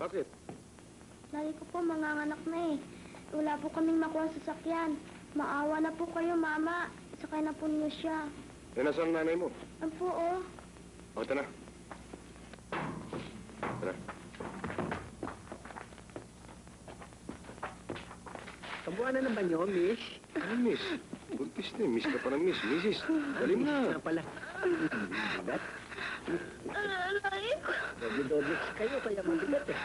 Bakit? Lali ko po, manganganak na eh. Wala po kaming makuha sa sasakyan. Maawa na po kayo, Mama. Sakay na po niyo siya. Eh, nasaan nanay mo? Ang po, oh. O, ito na. Ito na. Kabuuan na naman niyo, Miss? Ano, Miss? Buntis na eh. Miss ka pa ng Miss. Missis, dali mo na. Miss na pala. Bigat. Alay ko. Doble-doble kayo, kaya mabigat eh.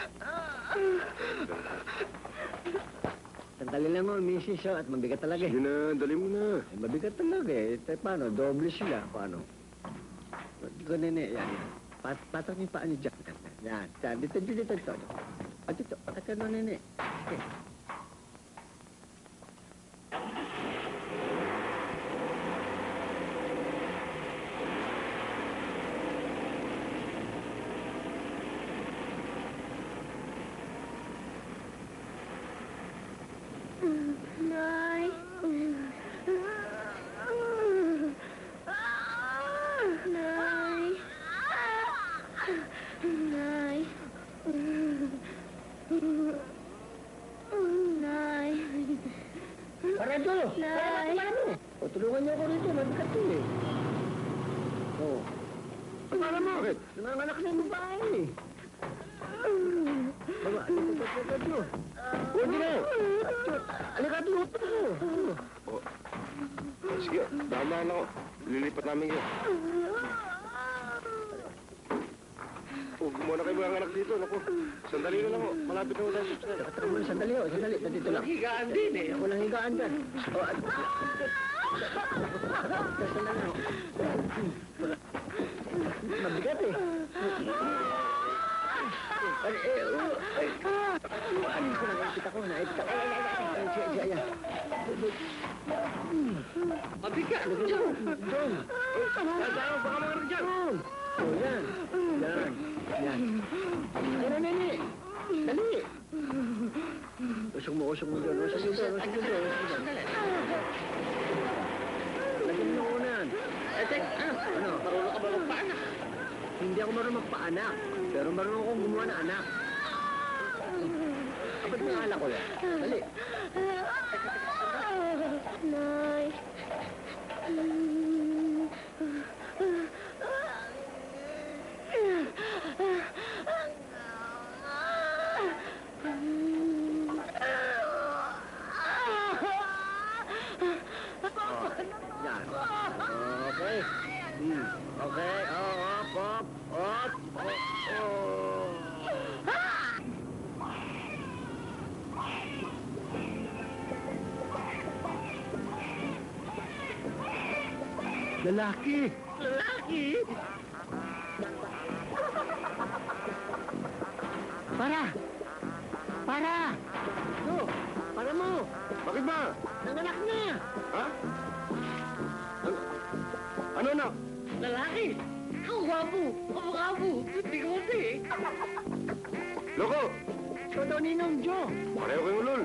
Tantali lang mo, Mrs. Shaw, at mabigat talaga eh. Sige na, dali mo na. Eh, mabigat talaga eh. Paano? Doble sila. Paano? Ganun eh. Yan. Patang yung paan ni Jack. Yan. Dito, dito, dito. At dito. Patang na nene. Okay. Ay, Mabigat! Doon! Dasayaw pa ka mga rin dyan! O yan! Yan! Yan! Yan! Nene! Dali! Usok mo dyan! Usok dyan! Lagyan mo ko na yan! Etek! Ano? Marunong ka ba magpaanak? Hindi ako marunong magpaanak. Pero marunong akong gumawa na anak. Kapag nangahala ko yan! Dali! Nay. Okay. Okay. Lelaki. Lelaki? Para! Tuh, para mo! Bakit ba? Nanganak na! Ha? Ano na? Lelaki! Ang wapo! Ang wapo! Puti-puti! Loko! Ikaw daw ninong Joe! Pareho kayong ulol!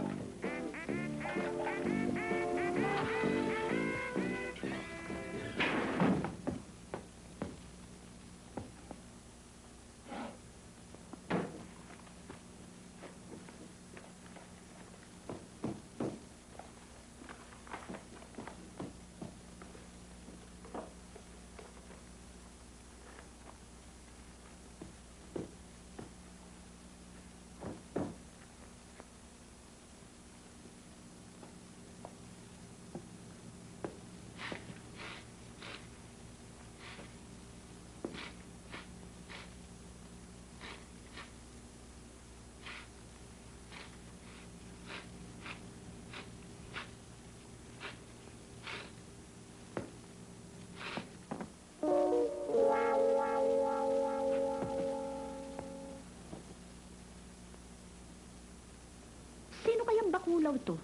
Bakulaw to.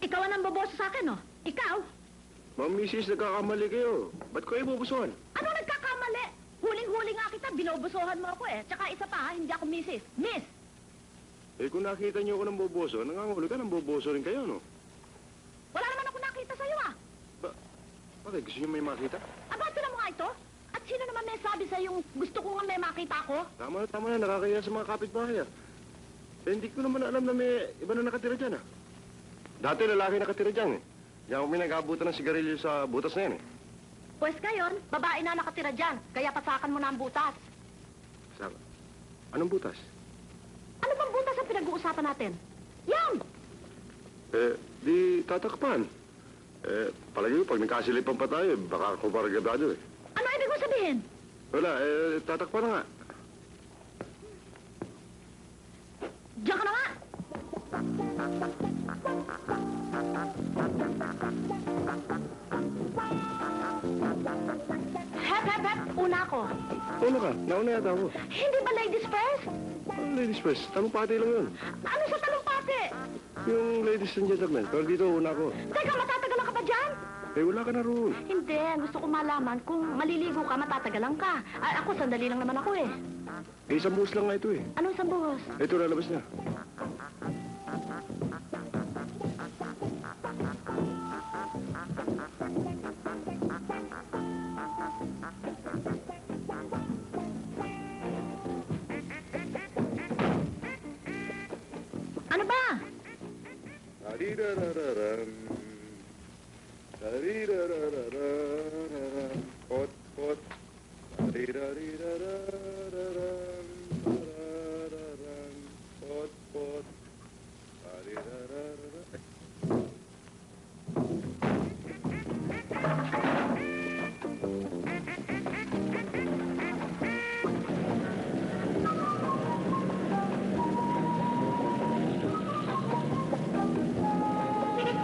Ikaw ang boboso sa akin, oh. Ikaw? Ma'am, misis, nagkakamali kayo. Ba't ko ibubusuhan? Ano nagkakamali? Huling-huli nga kita, binubusuhan mo ako eh. Tsaka isa pa, hindi ako misis. Miss! Eh, kung nakita niyo ako ng boboso, nangangulo ka ng boboso rin kayo, no? Gusto niyo may makita? Aba, ito na mga ito? At sino naman may sabi sa yung gusto ko nga may makita ko? Tama na, nakakaya sa mga kapitbahay ah. Eh, hindi ko naman alam na may iba na nakatira dyan ah. Dati lalaki nakatira dyan eh. Diyan ako may nag-abutan ng sigarilyo sa butas na yan eh. Pwes ngayon, babae na nakatira dyan, kaya pasakan mo na ang butas. Saka? Anong butas? Ano bang butas ang pinag-uusapan natin? Yan! Eh, di tatakpan. Eh, palagi ko, pag nagkasilipan pa tayo, baka ako parang gabrado eh. Ano ibig mo sabihin? Wala, eh, tatakpan na nga. Diyan ka na nga! Hep, hep, hep! Una ako. Una ka? Nauna yata ako. Hindi ba ladies first? Oh, ladies first. Talumpati lang yun. Ano sa talumpati? Yung ladies and gentlemen. Pero dito, una ako. Teka, matatagalan ka pa dyan? Eh, wala ka na roon. Hindi. Gusto ko malaman kung maliligo ka, matatagalan ka. Ako, sandali lang naman ako eh. Eh, isang buhos lang nga ito eh. Anong isang buhos? Ito, lalabas na. Ano ba? Tarirarararam. Tarirarararam. Pot, pot. Tarirarararam. Tarararam. Pot, pot. Tarirarararam. Thank you.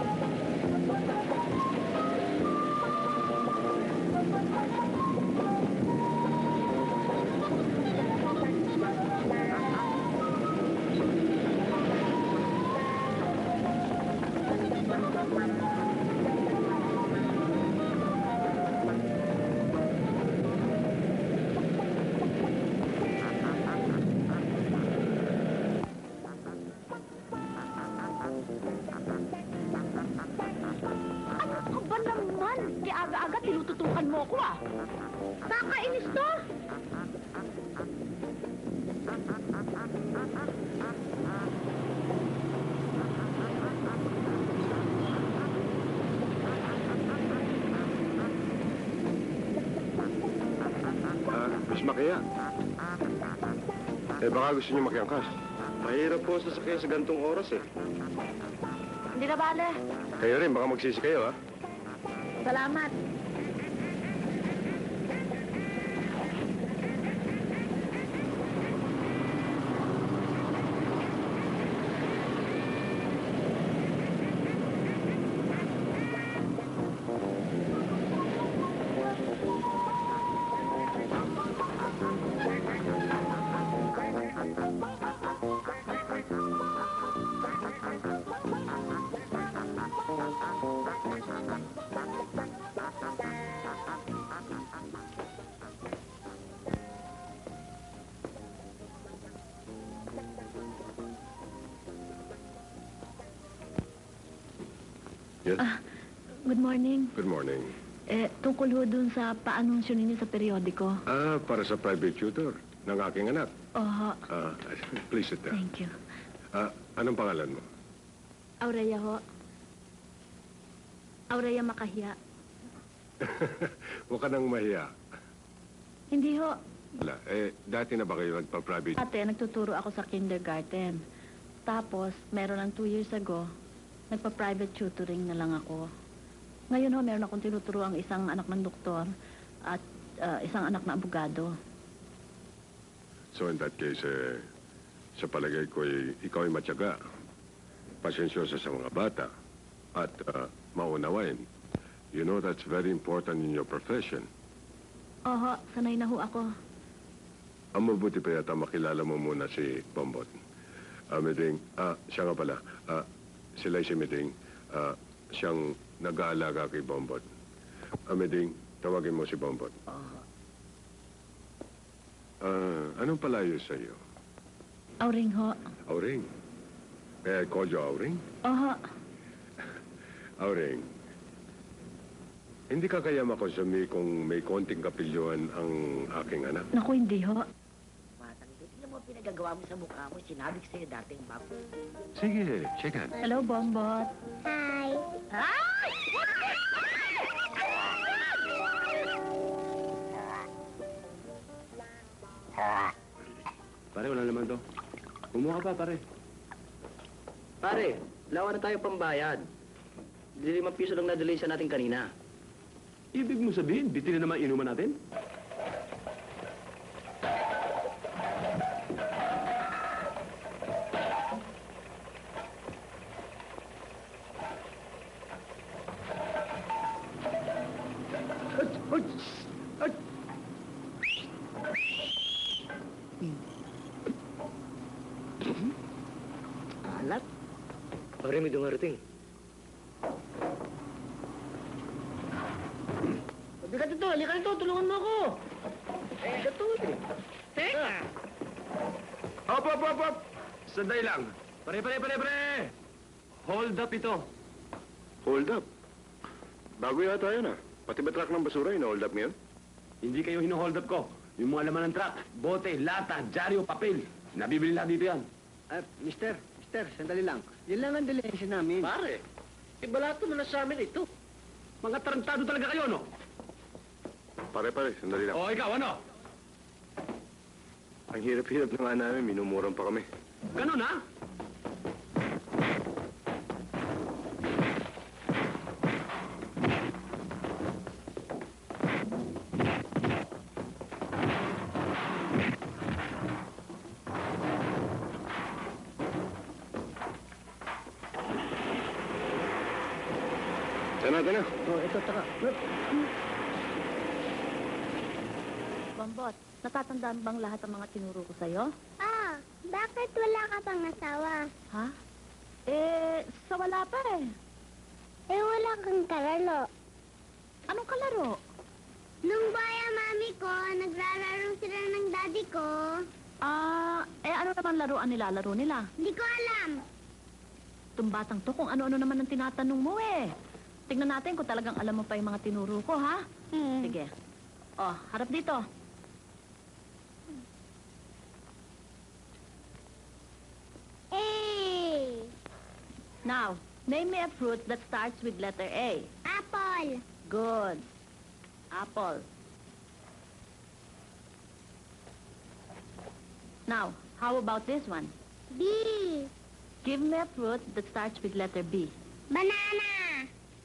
mo ko, ah. Nakakainis to. Mas Makahiya. Eh, baka gusto niyo makiangkas. Mahirap po sa sakya sa gantong oras, eh. Hindi na bale. Kayo rin, baka magsisi kayo, ah. Salamat. Good morning. Good morning. Eh, tungkol ho dun sa pa-anunsyo ninyo sa periodiko. Ah, para sa private tutor ng aking anak. Oho. Please sit down. Thank you. Anong pangalan mo? Aurea ho. Aurea Makahiya. Huwag ka nang mahiya. Hindi ho. Wala. Eh, dati na ba kayo nagpa-private? Dati, nagtuturo ako sa kindergarten. Tapos, meron lang 2 years ago, nagpa-private tutoring na lang ako. Ngayon ho, meron akong tinuturo ang isang anak ng doktor at isang anak na abogado. So in that case, eh, sa palagay ko, ikaw ay matyaga, pasensyosa sa mga bata, at maunawain. You know, that's very important in your profession. Oho, sanay na ho ako. Ang mabuti pa yata makilala mo muna si Bombot. Meding, siya nga pala, sila'y si Meding, siyang nag-aalaga kay Bombot. Meding, tawagin mo si Bombot. Anong palayo sa'yo? O-ring ho. O-ring? May I call you O-ring? Oho. O-ring, hindi ka kaya makonsumi kung may konting kapilyuhan ang aking anak? Naku, hindi ho. Nagagawa mo sa mukha mo, sinabi ko sa'yo dating bago. Sige, check out. Hello, Bombot. Hi. Hi! Pare, wala naman to. Kumuha pa, pare. Pare, lawa na tayo pambayad. 5 piso lang nadali sa natin kanina. Ibig mo sabihin, bitin na naman inuman natin? Sanday lang. Pare! Hold up ito. Hold up? Bago yata yan, ah. Pati ba truck ng basura, hino-hold up niyan? Hindi kayo hino-hold up ko. Yung mga laman ng truck, bote, lata, dyaryo, papel. Nabibili na dito yan. Mister, sandali lang. Yan lang ang dilensya namin. Pare, ibalato mo na sa amin ito. Mga tarantado talaga kayo, no? Pare, sandali lang. O, ikaw, ano? Ang hirap-hirap na nga namin, minumurang pa kami. Ganun, ha? Tana. Oh, ito, taka. Bombot, natatandaan bang lahat ang mga tinuro ko sa'yo? Bakit wala ka pang asawa? Ha? Eh, sa wala pa eh. Eh, wala kang kalaro. Anong kalaro? Nung baya mami ko, naglalaro sila ng daddy ko. Ano naman laruan nilalaro nila? Hindi ko alam. Tumbatang to kung ano-ano naman ang tinatanong mo eh. Tignan natin kung talagang alam mo pa yung mga tinuro ko, ha? Hmm. Sige. Oh, harap dito. A. Now, name me a fruit that starts with letter A. Apple. Good. Apple. Now, how about this one? B. Give me a fruit that starts with letter B. Banana.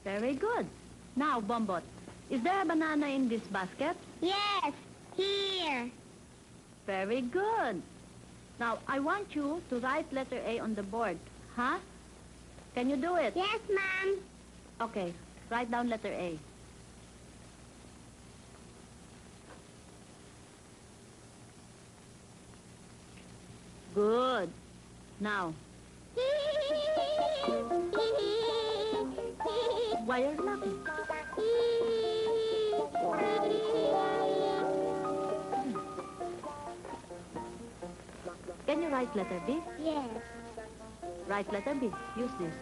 Very good. Now, Bombot, is there a banana in this basket? Yes, here. Very good. Now, I want you to write letter A on the board, huh? Can you do it? Yes, Mom. Okay, write down letter A. Good. Now. Why are you laughing? Can you write letter B? Yes. Write letter B. Use this.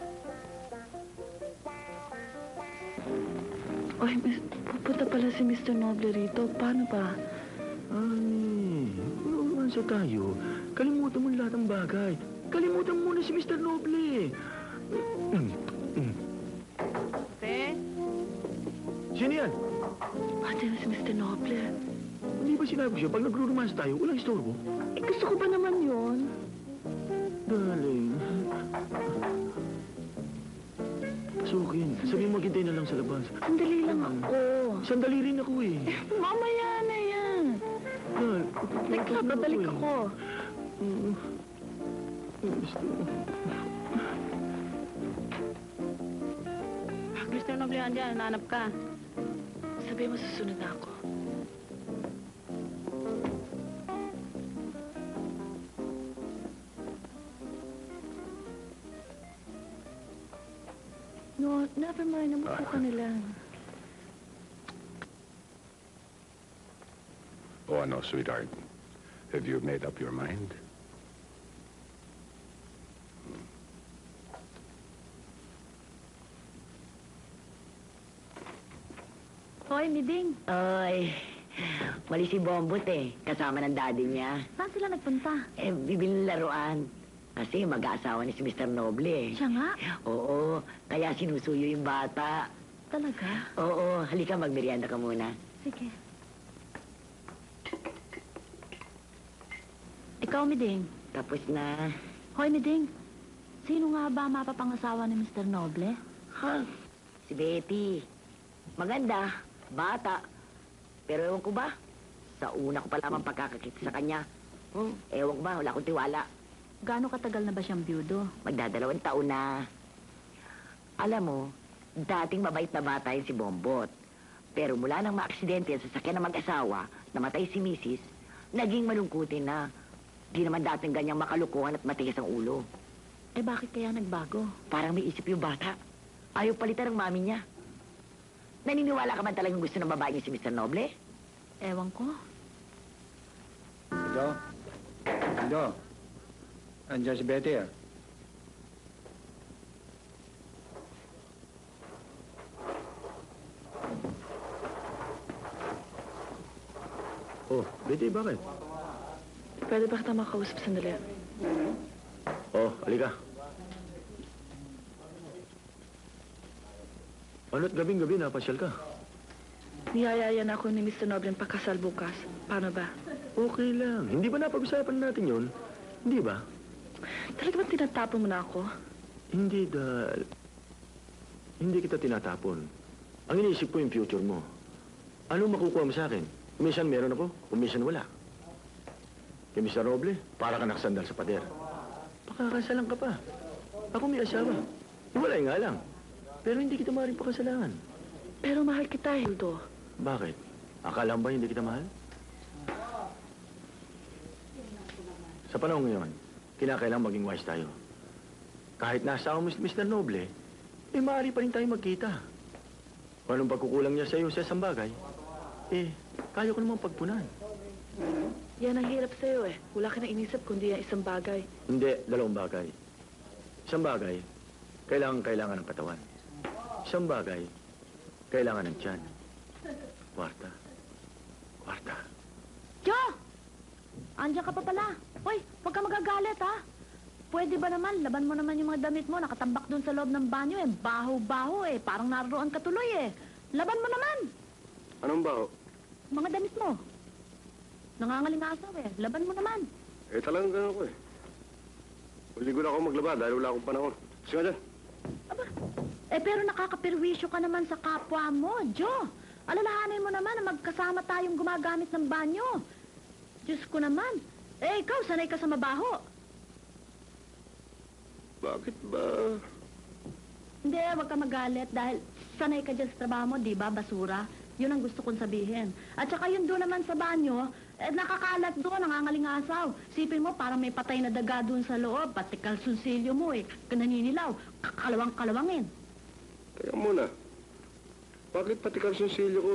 Ay, pupunta pala si Mr. Noble rito. Paano pa? Umansa tayo. Kalimutan mo lahat ng bagay. Kalimutan muna si Mr. Noble. Ate? Sino yan? Ate na si Mr. Noble. Hindi ba sinabi siya, pag nagro-romance tayo, walang istorbo? Eh, gusto ko ba naman yun? Darling. Pasukin. Sabihin mo, hintay na lang sa labas. Sandali lang ako. Sandali rin ako eh. Mamaya na yan. Teka, babalik ako. Mr. Noble, andyan. Nanap ka. Sabi mo, susunod na ako. No, never mind. Namupo ka nila. Oh, ano, sweetheart. Have you made up your mind? Hoy, Meding. Oy, wali si Bombot eh. Kasama ng daddy niya. Saan sila nagpunta? Eh, bibiling laruan. Kasi mag-aasawa ni si Mr. Noble eh. Siya nga? Oo, kaya sinusuyo yung bata. Talaga? Oo, halika magmerienda ka muna. Sige. Ikaw, Meding. Tapos na. Hoy, Meding. Sino nga ba mapapangasawa ni Mr. Noble? Ha? Si Betty. Maganda. Bata. Pero ewan ko ba? Sa una ko pa lamang pagkakakita sa kanya. Ewan ko ba? Wala akong tiwala. Gaano katagal na ba siyang biyudo? Magdadalawang taon na. Alam mo, dating mabait na bata yun si Bombot. Pero mula nang maaksidente sa sasakyan ng mag-asawa, namatay si Mrs., naging malungkutin na. Di naman dating ganyang makalukuhan at matigas ang ulo. Eh bakit kaya nagbago? Parang may isip yung bata. Ayaw palitan ng mami niya. Naniniwala ka man talagang gusto ng babae niya si Mr. Noble? Ewan ko. Hildo? Hildo? Andiyan si Betty, ah. Oh, Betty, bakit? Pwede ba kita makausap sandali? Oh, halika. Ano't gabing-gabi napasyal ka? Niyayayan ako ni Mr. Noble ang pakasal bukas. Paano ba? Okay lang. Hindi ba napag-usapan natin yun? Hindi ba? Talaga ba tinatapon mo na ako? Hindi, dahil... Hindi kita tinatapon. Ang iniisip ko yung future mo. Ano makukuha mo sa akin? Minsan meron ako, o minsan wala. Kay Mr. Noble, para ka nakasandal sa pader. Pakakasalan ka pa. Ako may asawa. Iwalay nga lang. Pero hindi kita maaaring pakasalanan. Pero mahal kita, Hildo. Bakit? Akala mo ba hindi kita mahal? Sa panahon ngayon, kinakailangang maging wise tayo. Kahit naasawa mo si Mr. Noble, eh maaari pa rin tayo magkita. Kung anong pagkukulang niya sa'yo sa isang bagay, eh, kaya ko namang pagpunan. Yan ang hirap sa'yo eh. Wala ka na inisip kundi ang isang bagay. Hindi, dalawang bagay. Isang bagay, kailangan ng katawan. Isang bagay, kailangan ng tiyan. Kwarta. Kwarta. Joe! Andiyan ka pa pala. Uy, huwag ka magagalit, ha? Pwede ba naman, laban mo naman yung mga damit mo, nakatambak dun sa loob ng banyo, eh. Baho-baho, eh. Parang naroon ka tuloy, eh. Laban mo naman! Anong baho? Mga damit mo. Nangangalingasaw, eh. Laban mo naman. Eh, talagang gano'n ako, eh. Hindi ko na ako maglaba dahil wala akong panahon. Sige nga dyan. Aba, eh, pero nakakapirwisyo ka naman sa kapwa mo, Joe. Alalahanin mo naman na magkasama tayong gumagamit ng banyo. Diyos ko naman. Eh, ikaw, sanay ka sa mabaho. Bakit ba? Hindi, wag ka magalit dahil sanay ka dyan sa trabaho mo, di ba, basura? Yun ang gusto kong sabihin. At saka yun doon naman sa banyo, eh, nakakalat doon, nangangalingasaw. Sipin mo, parang may patay na daga doon sa loob, pati kalsunsilyo mo, eh, naninilaw, kakalawang-kalawangin. Kaya muna, bakit pati kalsunsilyo ko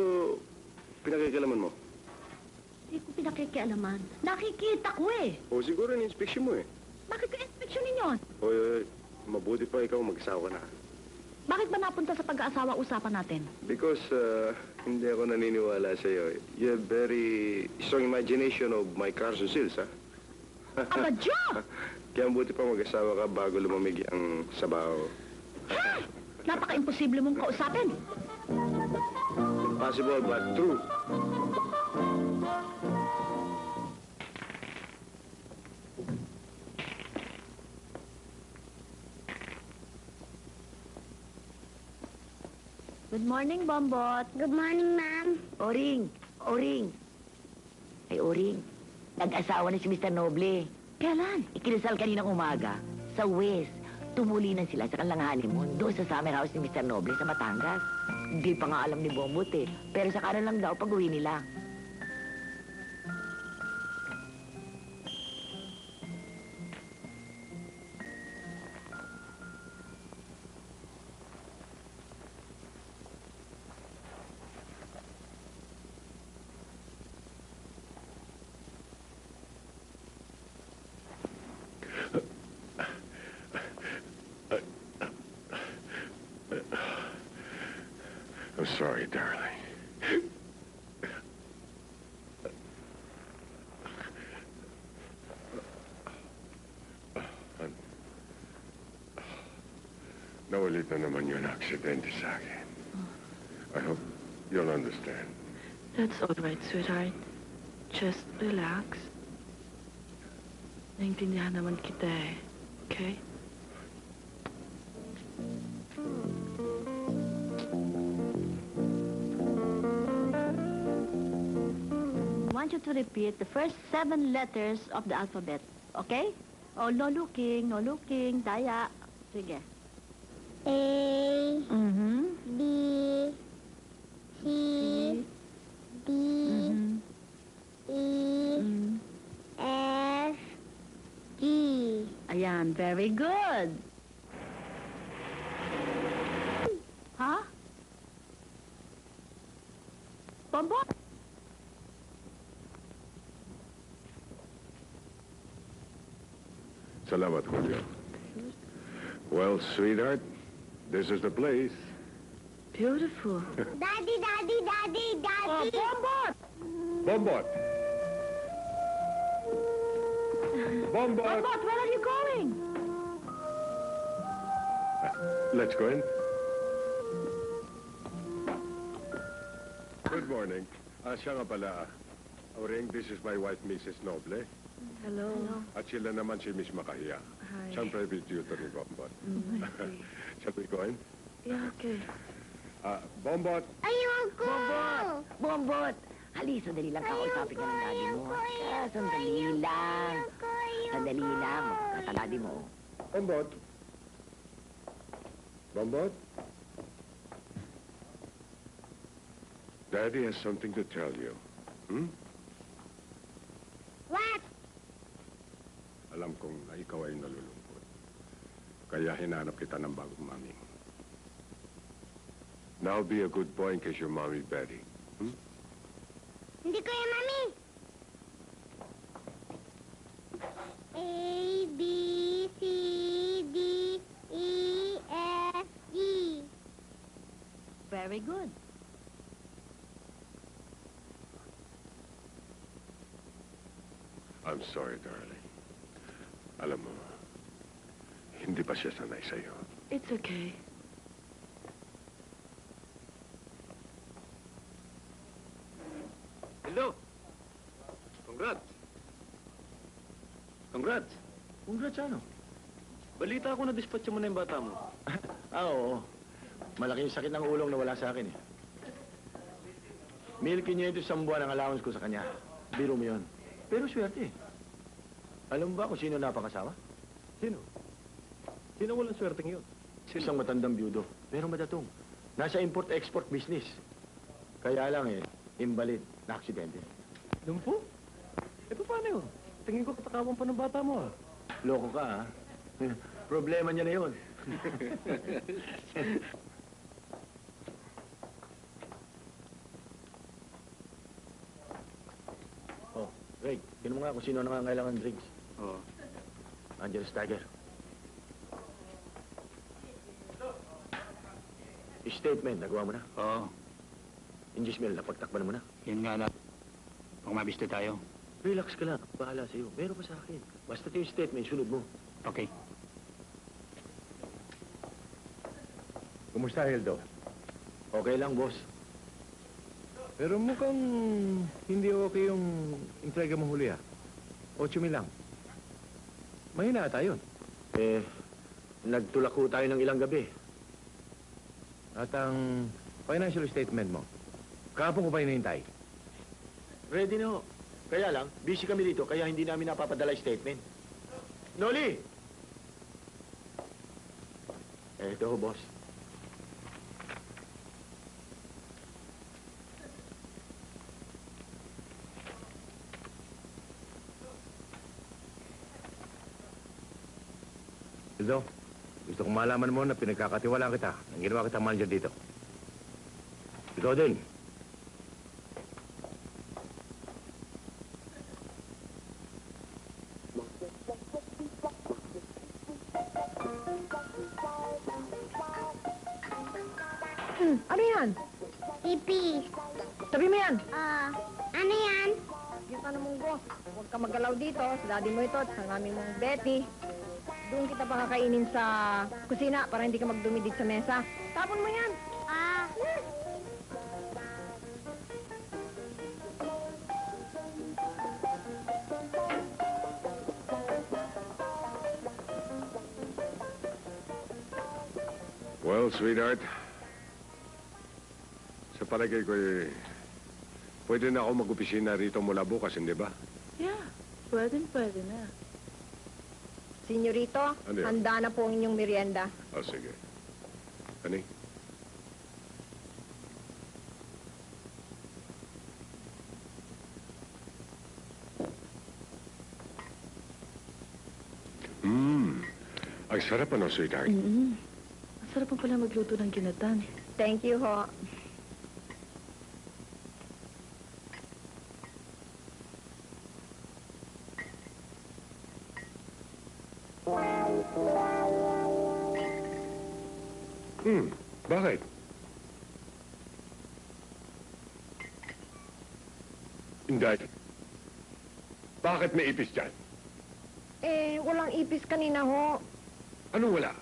pinakikialaman mo? Hindi ko pinakikialaman. Nakikita ko, eh. O, siguro ni-inspeksyon mo, eh. Bakit ka-inspeksyonin yun? Oy, mabuti pa ikaw, mag-asawa ka na. Bakit ba napunta sa pag-aasawa usapan natin? Because, hindi ako naniniwala sa'yo. You have very strong imagination of my calzoncillos, ha? Aba, Joe! Kaya mabuti pa mag-asawa ka bago lumamig ang sabaw. Ha! Napaka-imposible mong kausapin. Impossible, but true. Good morning, Bombot. Good morning, ma'am. O-ring. O-ring. Ay, O-ring. Nag-asawa na si Mr. Noble. Kailan? Ikinasal kaninang umaga. Sa West. Tumuli na sila sa kanilang honeymoon doon sa summer house ni Mr. Noble sa Batangas. Hindi pa nga alam ni Bombot, eh. Pero sa kanan lang daw pag-uwi nila. I'm sorry, darling. Naulit na naman yun aksidente sa akin. I hope you'll understand. That's all right, sweetheart. Just relax. Naintindihan naman kita, eh. Okay? I want you to repeat the first 7 letters of the alphabet, okay? Oh, no looking, no looking, daya. Sige. A, B, C, D, E, F, G. Ayan, very good. Huh? Bombot? Salamat, Julio. Well, sweetheart, this is the place. Beautiful. Daddy, Daddy, Daddy, Daddy! Oh, Bombot! Bombot! Bombot! Bombot, where are you going? Let's go in. Good morning. Siya nga pala. O-ring, this is my wife, Mrs. Noble. Hello. At sila naman si Miss Makahiya. Hi. Siyang private tutor ni Bombot. Shall we go in? Yeah, okay. Bombot! Ayoko! Bombot! Bombot! Hali, sandali lang kakausapin ka ng daddy mo. Sandali lang. Sandali lang. Kataladi mo. Bombot! Bombot? Daddy has something to tell you. Hmm? Alam kong ikaw ay nalulungkot. Kaya hinanap kita ng bagong mami. Now be a good boy in case your mommy Betty. Hmm? Hindi ko yung mami! A, B, C, D, E, F, G. Very good. I'm sorry, darling. Alam mo, hindi pa siya sanay sa'yo. It's okay. Hello. Congrats. Congrats ano? Balita ako na dispatcha mo na yung bata mo. Ah, oo. Malaki yung sakit ng ulong na wala sa akin eh. $1,500 ang allowance ko sa kanya. Biro mo yun. Pero swerte eh. Alam mo ba kung sino napakasawa? Sino? Sino walang swerteng yun? Sino? Isang matandang byudo. Pero madatong. Nasa import-export business. Kaya lang eh, imbalid na aksidente. Doon po? E paano yun? Tingin ko katakawan pa ng bata mo ah. Loko ka ah. Problema niya na yun. Oh, Greg, tignan mo nga kung sino nangangailangan ng drinks. Oo. Angeles Tiger. Statement, nagawa mo na? Oo. Ingismil, napagtakban mo na? Yan nga na. Pag mabiste tayo. Relax ka lang. Bahala sa'yo. Meron pa sa akin. Basta yung statement, sunod mo. Okay. Kumusta, Hildo? Okay lang, boss. Pero mukhang hindi okay yung entrega mo huli, ah. 8,000 lang. Mahina ata yun. Eh, nagtulak ko tayo ng ilang gabi. At ang financial statement mo, kahapon ko pa hinihintay. Ready na ho. Kaya lang, busy kami dito, kaya hindi namin napapadala yung statement. Noli! Eh, ito ho, boss. Hildo, gusto kong malaman mo na pinagkakatiwalaan kita nang ginawa kitang manager dito. Ito din. Ano yan? Pipi. Tabi mo yan. Ano yan? Yung tanong mong go, huwag ka magalaw dito. Sa daddy mo ito at sa namin mong Betty. Doon kita pa kakainin sa kusina para hindi ka magdumidid sa mesa. Tapon mo yan. Well, sweetheart, sa palagay ko eh, pwede na ako mag-opisina rito mula bukas, hindi ba? Yeah, pwede na. Senyorito, handa na po ang inyong merienda. Oh, sige. Honey? Ang sarap ano, sweetheart? Ang sarap pala magluto ng ginatan. Thank you, ho. Bakit? Hindi. Bakit may ipis dyan? Eh, walang ipis kanina ho. Ano wala?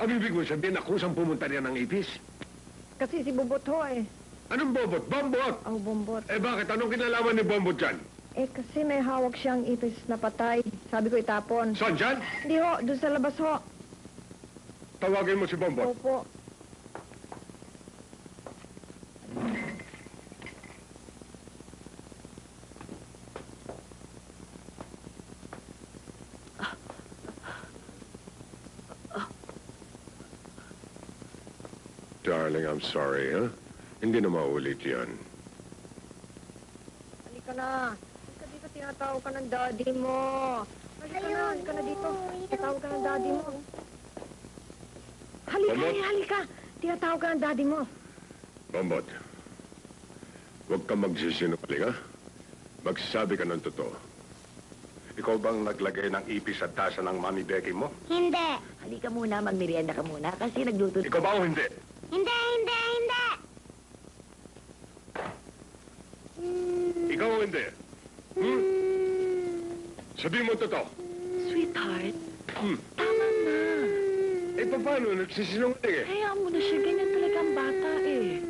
Ang ibig mo sabihin, akusang pumunta niya ng ipis? Kasi si Bombot ho eh. Anong Bombot? Bombot! Oh, Bombot. Eh, bakit? Anong kinalaman ni Bombot dyan? Eh, kasi may hawak siyang ipis na patay. Sabi ko itapon. Saan dyan? Hindi ho, doon sa labas ho. Tawagin mo si Bombot. Opo. Darling, I'm sorry, huh? Hindi na maulit yan. Halika na. Halika dito, tinatawag ka ng daddy mo. Halika na dito. Tinatawag ka ng daddy mo. Halika, halika. Tinatawag ka ng daddy mo. Bombot, huwag ka magsisinungaling, ha? Magsabi ka ng totoo. Ikaw bang naglagay ng ipis sa tasa ng Mami Becky mo? Hindi. Halika muna, magmerienda ka muna kasi nagluto. Ikaw ba o hindi? Hindi, hindi, hindi! Ikaw hindi. Hmm? Sabihin mo totoo. Sweetheart, tama na. Eh, paano? Nagsisinungaling eh. Kaya mo na siya. Ganyan talaga ang bata eh.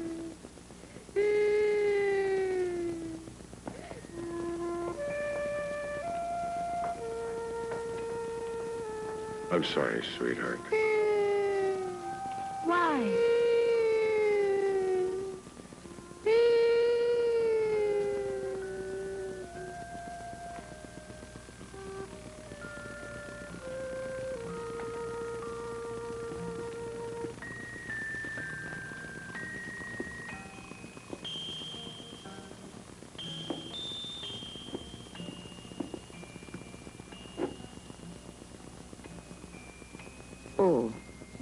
I'm sorry, sweetheart. Why?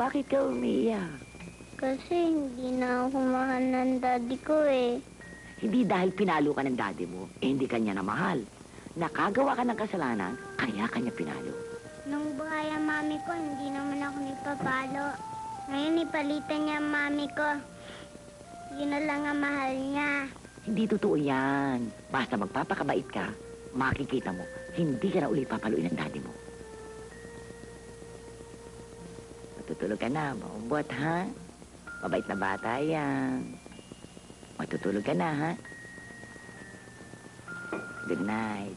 Bakit ka umiiyak? Kasi hindi na ako mahal ng daddy ko eh. Hindi dahil pinalo ka ng daddy mo, eh hindi ka niya na mahal. Nakagawa ka ng kasalanan, kaya ka niya pinalo. Nung buhay ang mami ko, hindi naman ako nipapalo. Ngayon ipalitan niya ang mami ko. Yun na lang ang mahal niya. Hindi totoo yan. Basta magpapakabait ka, makikita mo, hindi ka na ulit papaluin ng daddy mo. Matutulog ka na, Bombot, ha? Mabait na bata yan. Matutulog ka na, ha? Good night.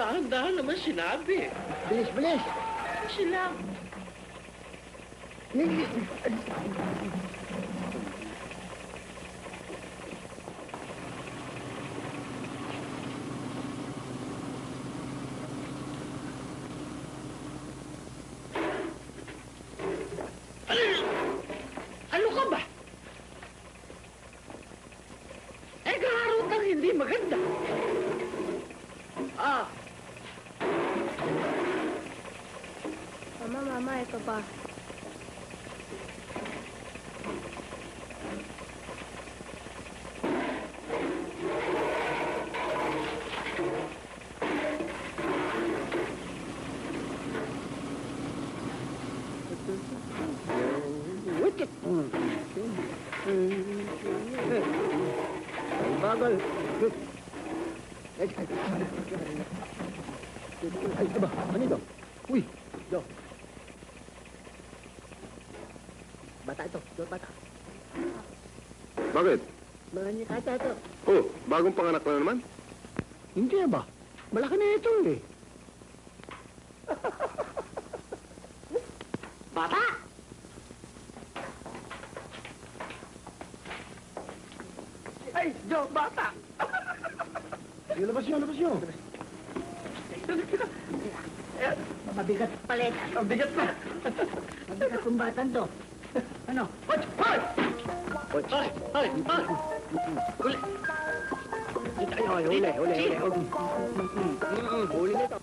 Dahan-dahan naman sinabi. Bilis-bilis. Sila. Ano ka ba? Eh, kaharot ang hindi maganda. Ah. Mama, ito ba? Wicked! Bagal! Ay, ito ba? Ano ito? Uy! Ito! Bata ito, doon bata. Bakit? Malanya kata ito. Oh, bagong panganak na naman? Hindi na ba? Malaki na ito eh. Bata! Ay, Joe, bata! Sige, labas nyo, labas nyo. Mabigat palit. Mabigat pa. Mabigat kong batan to. Ano? Hoy! Hoy! Hoy! Hoy! Hoy! Hoy! Huli! Dito tayo! Huli! Huli! Huli nito!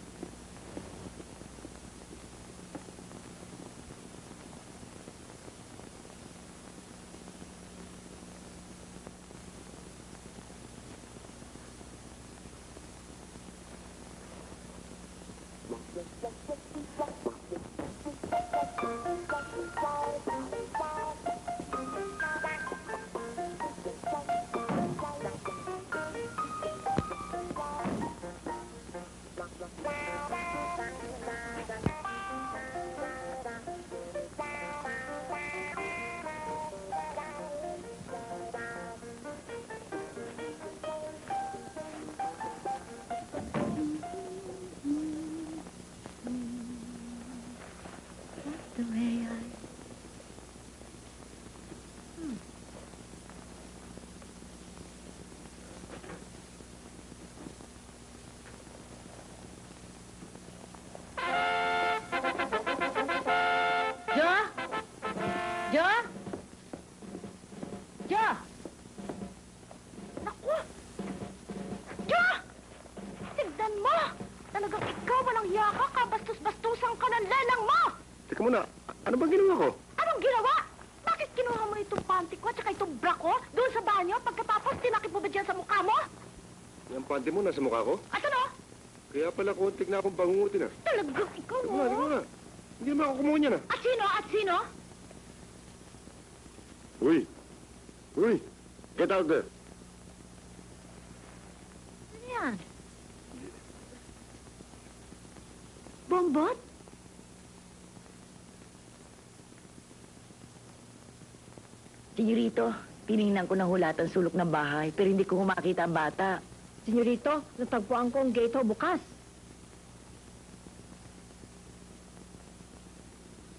Joe! Naku! mo na. Ano bang ginawa ko? Anong ginawa? Bakit kinuha mo itong panty ko at saka itong bra ko doon sa banyo? Pagkatapos, tinakip mo ba dyan sa mukha mo? Yung panty mo nasa mukha ko? At ano? Kaya pala kontik na akong bangungutin, ah. Talaga, ikaw mo? Ano nga? Hindi naman ako kumuha niya na. At sino? At sino? Uy! Uy! Get out there! Ano yan? Bombot? Senyorito, tinignan ko na hulat ang sulok ng bahay, pero hindi ko humakita ang bata. Senyorito, natagpuan ko ang gate ho bukas.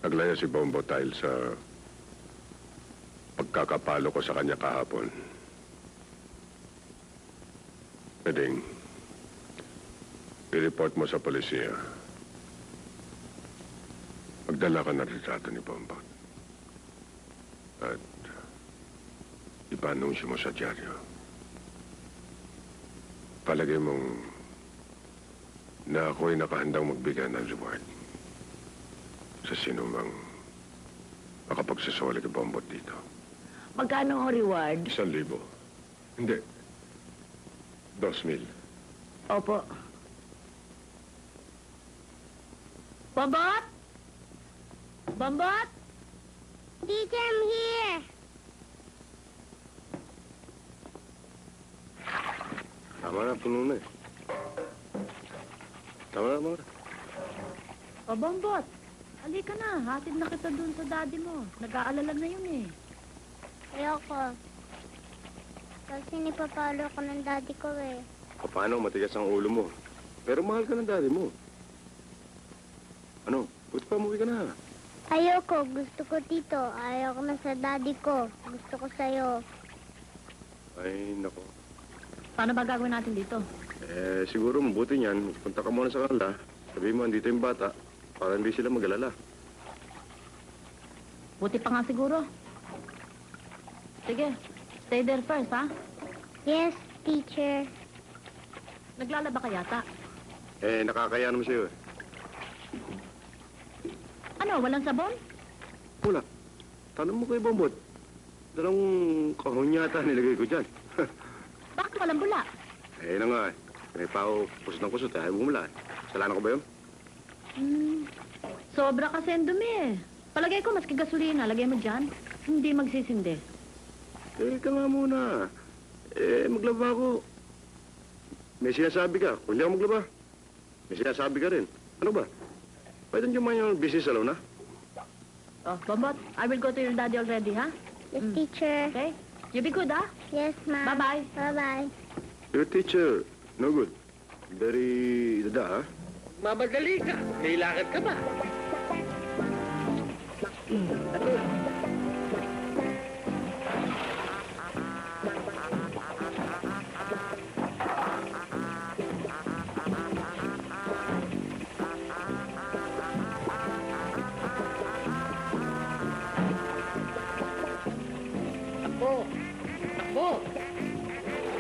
Naglaya si Bombot dahil sa pagkakapalo ko sa kanya kahapon. Meding, i-report mo sa polisiya. Magdala ka ng retrato ni Bombot. At ipanunsyo mo sa dyaryo. Palagay mong na ako'y nakahandang magbigay ng reward sa sinumang makapagsasola kay Bombot dito. Magkano ang reward? 1,000. Hindi. 2,000. Opo. Bombot? Bombot? Teacher, I'm here. Tama na, puno na eh. Tama na. O, Bombot, halika na. Hatid na kita doon sa daddy mo. Nag-aalala na yun eh. Ayoko. Kasi nipapalo ko ng daddy ko eh. O, paano? Matigas ang ulo mo. Pero mahal ka ng daddy mo. Ano? Buti pa, umuwi ka na. Ayoko. Gusto ko, tito. Ayoko na sa daddy ko. Gusto ko sa'yo. Ay, nako. Paano ba gagawin natin dito? Eh, siguro mabuti niyan. Punta ka muna sa kanila. Sabihin mo, andito yung bata. Para hindi sila mag-alala. Buti pa nga siguro. Sige. Stay there first, ha? Yes, teacher. Naglalaba ka yata? Eh, nakakaya naman sa'yo eh. Ano, walang sabon? Wala. Tanong mo kay Bombot. Dalawang kahon yata nilagay ko dyan. Bakit walang bula? Eh, yun nga eh. May pao, kusot ng kusot eh. Ayaw bumula eh. Salanan ko ba yun? Sobra kasi ang dumi eh. Palagay ko, maski gasolina, lagay mo dyan. Hindi magsisindi. Eh, ka nga muna. Eh, maglaba ako. May sinasabi ka. Kung hindi ako maglaba, may sinasabi ka rin. Ano ba? Why don't you mind your business alone, huh? Oh, Bombot, I will go to your daddy already, huh? Yes, teacher. Okay? You be good, huh? Yes, ma'am. Bye-bye. Bye-bye. Your teacher, no good. Very dada, huh? Mamadali ka. May lakad ka ba?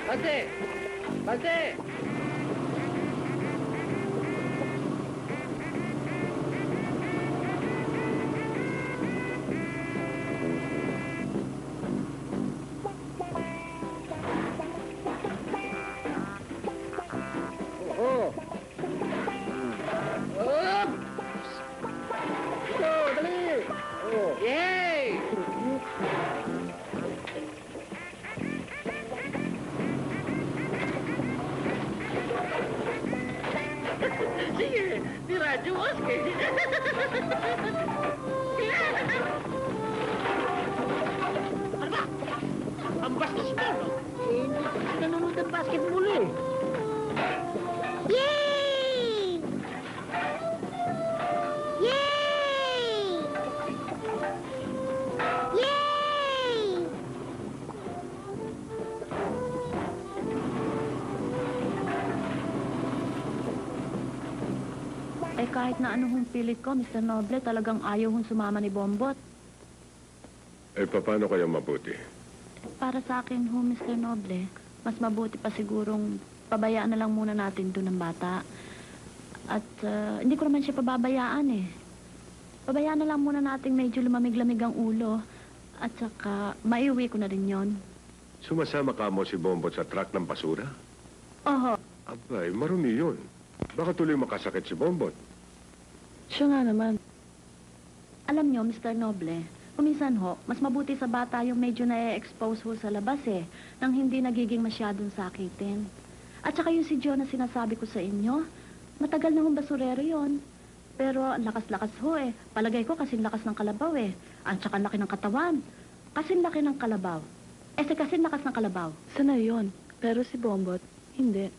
Pase! Oo! Up! Ito! Dali! Yay! Sige, diradyo os kayo. Ano ba? Ang bastos mo, no? Eh, nanonood ang basketball eh. Yay! Yay! Yay! Eh, kahit na ano hong pilit ko, Mr. Noble, talagang ayaw hong sumama ni Bombot. Eh, paano kaya mabuti? Para sa akin ho, Mr. Noble, mas mabuti pa sigurong pabayaan na lang muna natin doon ng bata. At hindi ko naman siya pababayaan eh. Pabayaan na lang muna natin medyo lumamig-lamig ang ulo. At saka, maiuwi ko na rin yon. Sumasama ka mo si Bombot sa truck ng basura? Oho. Abay, marumi yun. Baka tuloy makasakit si Bombot. Siya nga naman. Alam nyo, Mr. Noble, kuminsan ho, mas mabuti sa bata yung medyo na-expose ho sa labas eh, nang hindi nagiging masyadong sakitin. At saka yung si Joe na sinasabi ko sa inyo, matagal na hong basurero yon. Pero ang lakas-lakas ho eh. Palagay ko kasing lakas ng kalabaw eh. At saka laki ng katawan. Kasing laki ng kalabaw. Eh si kasing lakas ng kalabaw. Sana yon. Pero si Bombot, hindi.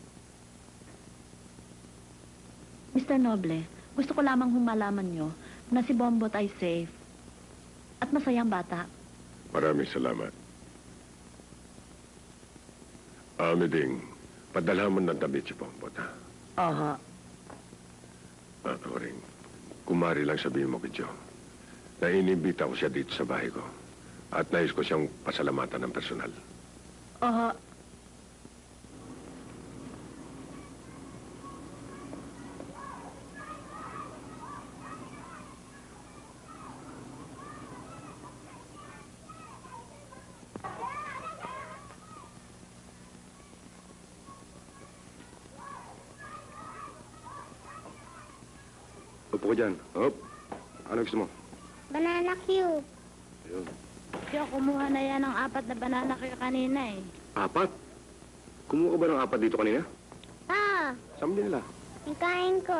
Mr. Noble, gusto ko lamang humalaman nyo na si Bombot ay safe at masayang bata. Maraming salamat. Meding, padala mo ng damit si Bombot, ha? Aha. At O-ring, kumari lang sabihin mo kay Joe na inibita ko siya dito sa bahay ko at nais ko siyang pasalamatan ng personal. Aha. Upo ko dyan. Hop. Ano gusto mo? Banana cube. Ayun. Siya, kumuha na yan ng 4 na banana cube kanina eh. 4? Kumuha ka ba ng 4 dito kanina? Oo. Saan mo dinala? Kinain ko.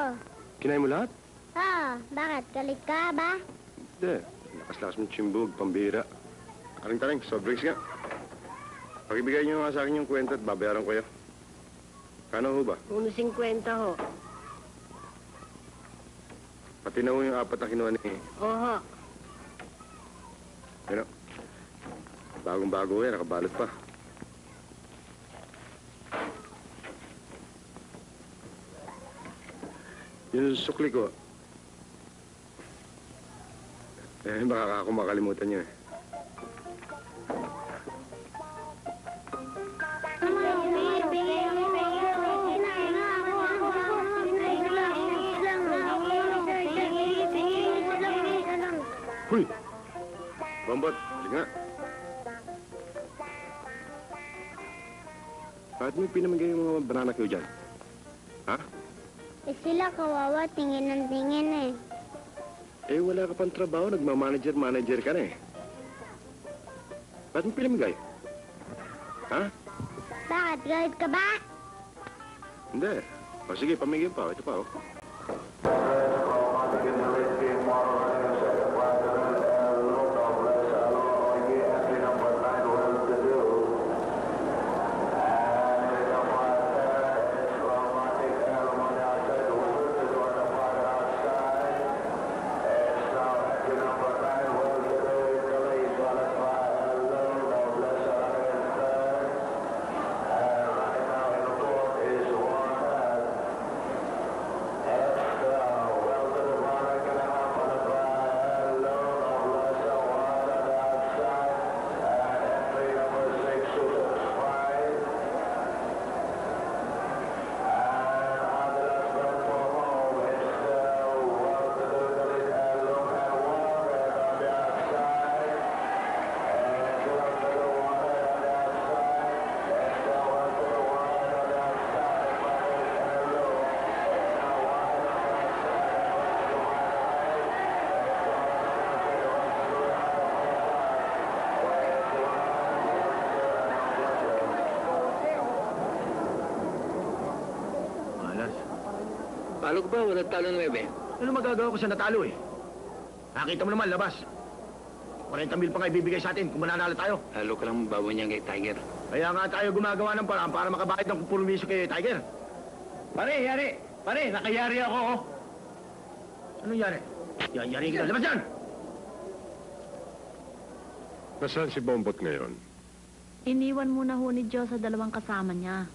Kinain mo lahat? Oo. Bakit? Galit ka ba? Hindi. Lakas-lakas mo chimbog, pambira. Karing-taring, soft drinks nga. Pakibigay niyo nga sa akin yung kwenta at babayaran ko yan. Kano ho ba? 1.50 ho. Pati na ho yung 4 na kinuha ni... Oho. Ano? Bagong-bago eh, nakabalot pa. Yung sukli ko... Eh, baka ako makalimutan niyo eh. Huy! Bombot, hali nga. Bakit mo pinamigay yung mga banana kayo dyan? Ha? Eh sila kawawa, tingin ng tingin eh. Eh wala ka pang trabaho, nagmamanager-manager ka na eh. Bakit mo pinamigay? Ha? Bakit? Galit ka ba? Hindi. O sige, pamigay pa. Ito pa oh. Talo ko ba? Wala talo 9. Ano magagawa ko sa natalo eh? Nakita mo naman, labas. 40,000 pa nga ibibigay sa atin kung mananalo tayo. Talo ka lang mabawa niya kay Tiger. Kaya nga tayo gumagawa ng paraan para makabahid ng kompromiso kay Tiger. Pare, yari! Pare, nakayari ako, oh! Anong yari? Yari kita. Labas yan! Nasaan si Bombot ngayon? Iniwan muna ho ni Joe sa dalawang kasama niya.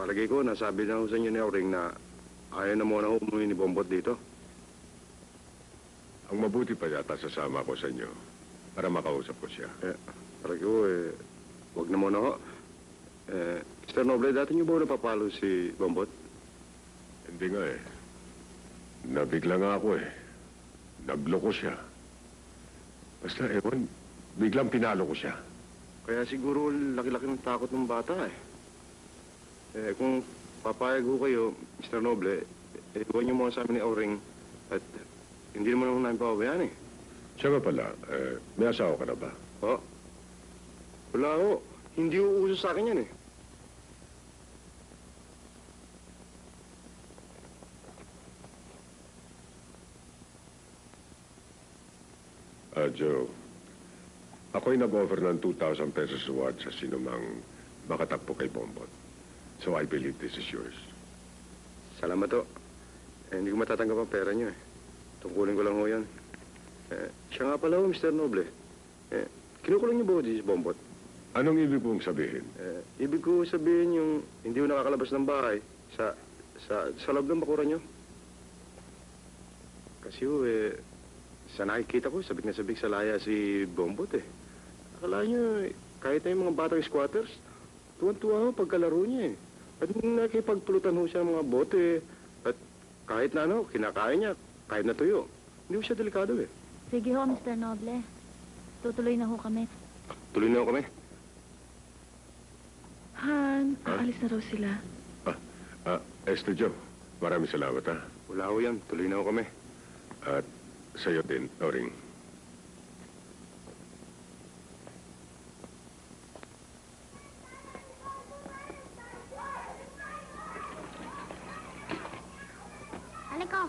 Palagay ko, nasabi na ho sa inyo ni O-ring na ayaw na muna ho umuwi ni Bombot dito. Ang mabuti pa yata sasama ko sa inyo para makausap ko siya. Palagay ko, huwag na muna ho. Mr. Noble, dati niyo ba napapalo si Bombot? Hindi nga eh. Nabigla nga ako eh. Nagloko siya. Basta, ewan, biglang pinalo ko siya. Kaya siguro laki-laki ng takot ng bata eh. Eh, kung papayag ho kayo, Mr. Noble, eh, iwan niyo muna sa amin ni O-ring at hindi naman ako namin pababayaan eh. Siya ba pala, eh, may asawa ka na ba? Oo. Oh. Wala ho. Hindi uuso sa akin yan eh. Joe, ako'y nag-offer ng 2,000 pesos reward sa sinumang makatakpo kay Bombot. So I believe this is yours. Salamat ho. Eh, hindi ko matatanggap ang pera niyo eh. Tungkulin ko lang ho yan. Eh, siya nga pala ho, Mr. Noble. Eh, kinukulong niyo ba ho si Bombot? Anong ibig pong sabihin? Eh, ibig ko sabihin yung hindi ko nakakalabas ng bahay sa loob ng bakura niyo. Kasi ho eh, sa nakikita ko, sabik na sabik sa laya si Bombot eh. Akala niyo, kahit na yung mga batang squatters, tuwan-tuwa ho pagkalaro niya eh. At nakipagpulutan ho siya ng mga bote eh. At kahit na ano, kinakain niya, kahit na tuyo. Hindi ho siya delikado eh. Sige ho, Mr. Noble. Tutuloy na ho kami. Tuloy na ho kami? Han, aalis na raw sila. Este Joe, maraming salamat ha. Wala ho yan, tuloy na ho kami. At sa'yo din, O-ring. Sali ko!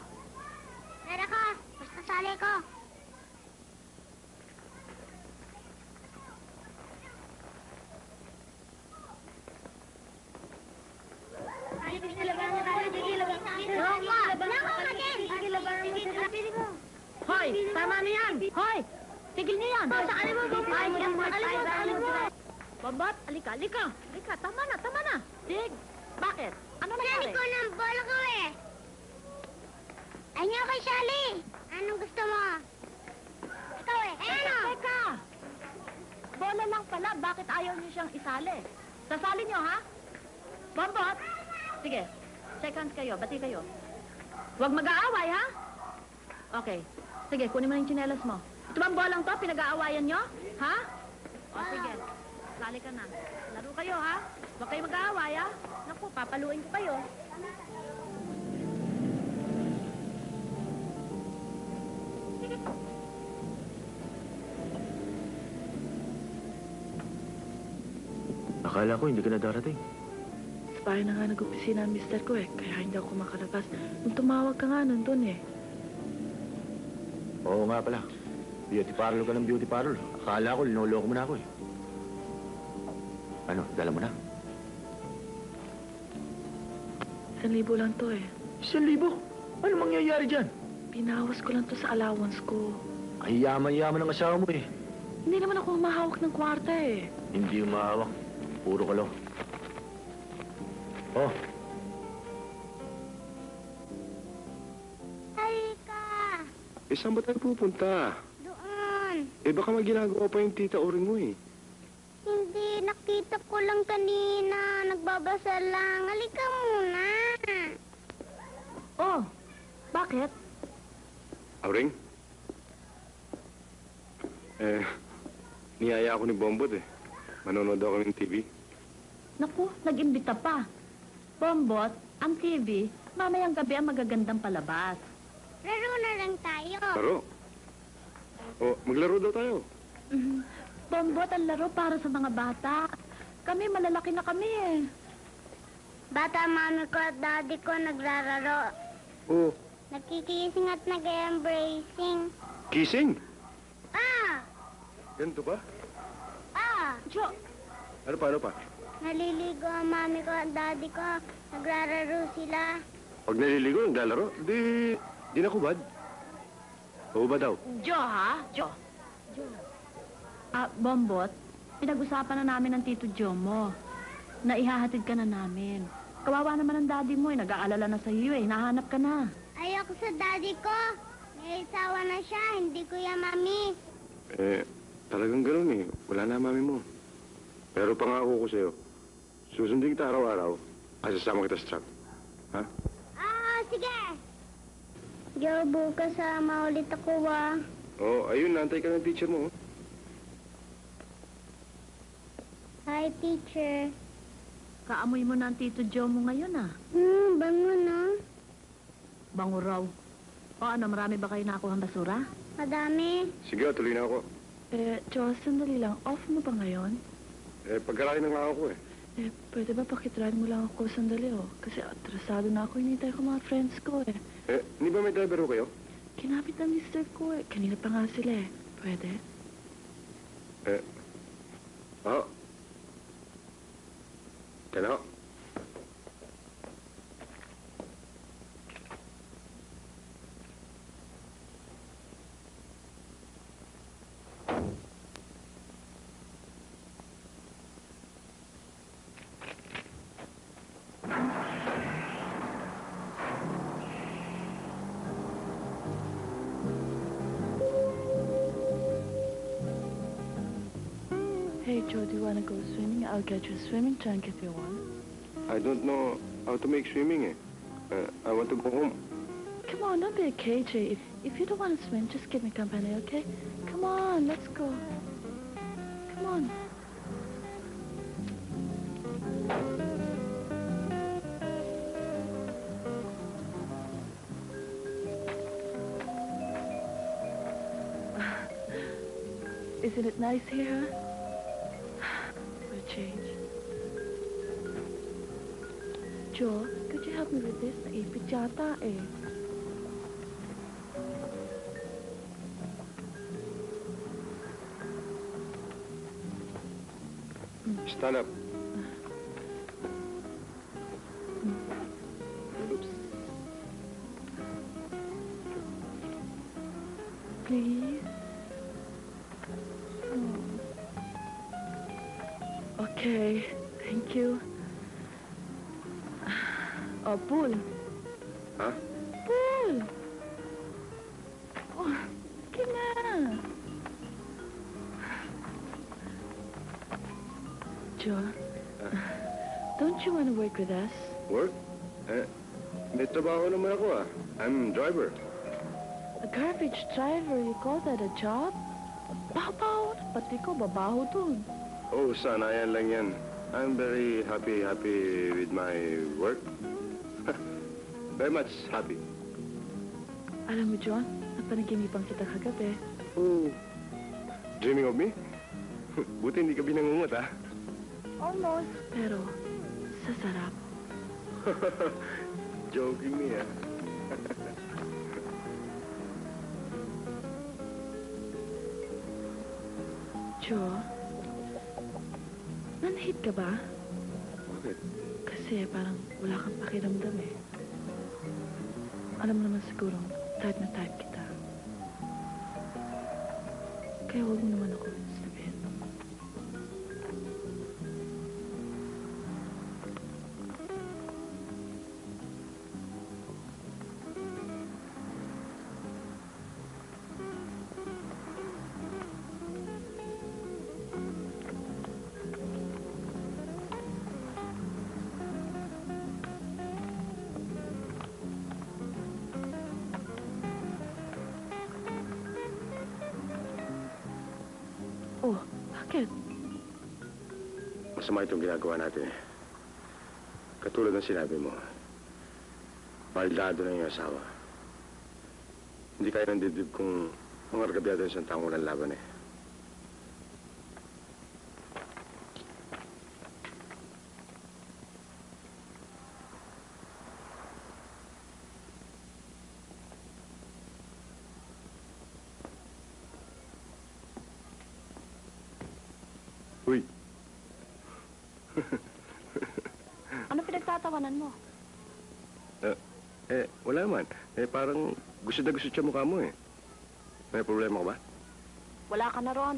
Pera ka! Basta sali ko! Hoy! Tama na yan! Hoy! Tigil niyo yan! Hoy! Saan mo? Alin mo! Bombot! Alika! Alika! Tama na! Dig! Bakit? Ano nangyari? Sali ko ng bola ko eh! Anyo kay Sally! Anong gusto mo? Ikaw eh! Ano? Teka! Bola lang pala! Bakit ayaw niyo siyang isali? Sasali niyo ha? Bombot! Sige! Shake hands kayo! Bati kayo! Huwag mag-aaway ha? Okay. Sige, kunin mo yung tsinelas mo. Ito bang bolang to? Pinag-aawayan nyo? Ha? O, sige. Sali ka na. Laro kayo, ha? Huwag kayo mag-aaway, ha? Naku, papaluin ko kayo. Akala ko hindi ka na darating. Sa bahay na nga nag-opisina ang mister ko, eh. Kaya hindi ako makalabas. Nung tumawag ka nga nandun, eh. Oo nga pala. Beauty parlor ka ng beauty parlor. Akala ko, linoloko mo na ako eh. Ano, dala mo na? 1,000 lang to eh. 1,000? Ano mangyayari dyan? Pinawas ko lang to sa allowance ko. Ay, yaman-yaman ang asawa mo eh. Hindi naman ako humahawak ng kwarta eh. Hindi humahawak. Puro kalo. Oh. Eh, saan ba tayo pupunta? Doon. Eh, baka mag-ginagawa pa yung tita O-ring mo eh. Hindi, nakita ko lang kanina. Nagbabasa lang. Halika muna. Oh, bakit? O-ring? Eh, niyaya ako ni Bombot eh. Manonood ako ng TV. Naku, nag-imbita pa. Bombot, ang TV, mamayang gabi ang magagandang palabas. Laro na lang tayo. Laro? O, maglaro daw tayo. Bombot, ang laro para sa mga bata. Kami, malalaki na kami eh. Bata, mami ko at daddy ko nagrararo. Oo. Nagkikissing at nag-embracing. Kissing? Ah! Ganito ba? Ah! Jo! Ano pa? Naliligo ang mami ko at daddy ko. Nagrararo sila. Pag naliligo, naglalaro? Di na kubad. Oo ba daw? Jo, ha? Jo. Bombot, pinag-usapan na namin ng Tito Jo mo. Na ihahatid ka na namin. Kawawa naman ang daddy mo eh. Nag-aalala na sa iyo eh. Hinahanap ka na. Ayoko sa daddy ko. May isawa na siya. Hindi ko yan, mami. Eh, talagang ganun eh. Wala na, mami mo. Pero pangako ko sa'yo. Susundin kita araw-araw. Asasama kita sa truck. Ha? Oo, sige. Joe, bukas sama ulit ako, ah. Oo, ayun, naantay ka ng teacher mo. Hi, teacher. Kaamoy mo na ang Tito Joe mo ngayon, ah. Bango na. Bango raw. O ano, marami ba kayo nakuha ang basura? Madami. Sige, tuloy na ako. Joe, sandali lang. Off mo ba ngayon? Pagkarain na lang ako, eh. Pwede ba pakitrain mo lang ako sandali, oh? Kasi atrasado na ako, hinihintay ko mga friends ko, eh. Hindi ba may driver ko kayo? Kinapit ang mister ko, eh. Kanina pa nga sila, eh. Pwede? Hello? Joe, do you want to go swimming? I'll get you a swimming trunk if you want. I don't know how to make swimming. I want to go home. Come on, don't be a KJ. If you don't want to swim, just give me company, okay? Come on, let's go. Come on. Isn't it nice here, huh? Joe, could you help me with this? Naipit yata, eh. Stand up. Oops. Please. Okay, thank you. Oh, pool. Huh? Pool! Oh, sige na. Joe, don't you want to work with us? Work? May trabaho naman ako, ah. I'm driver. A garbage driver? You call that a job? Babaw! Pati ko, babaho dun. Oh, sana yan lang yan. I'm very happy with my work. Very much happy. Alam mo, John, napanaginipan kita kagabi. Oh, dreaming of me? Buti hindi ka binangungot, ha? Almost. Pero, sasarap. Joking me, ha? Joe? Nanhit ka ba? Bakit? Kasi parang wala kang pakiramdam, eh. Alam mo naman siguro, type na type kita. Kaya huwag mo naman ako sabihin. Masama itong ginagawa natin. Katulad ng sinabi mo, maldado na yung asawa. Hindi kaya ng dibdib kung mangargabyado isang taong walang laban, eh. Ano? Wala naman. Parang gusto na gusto siya mukha mo, eh. May problema ka ba? Wala ka na ron.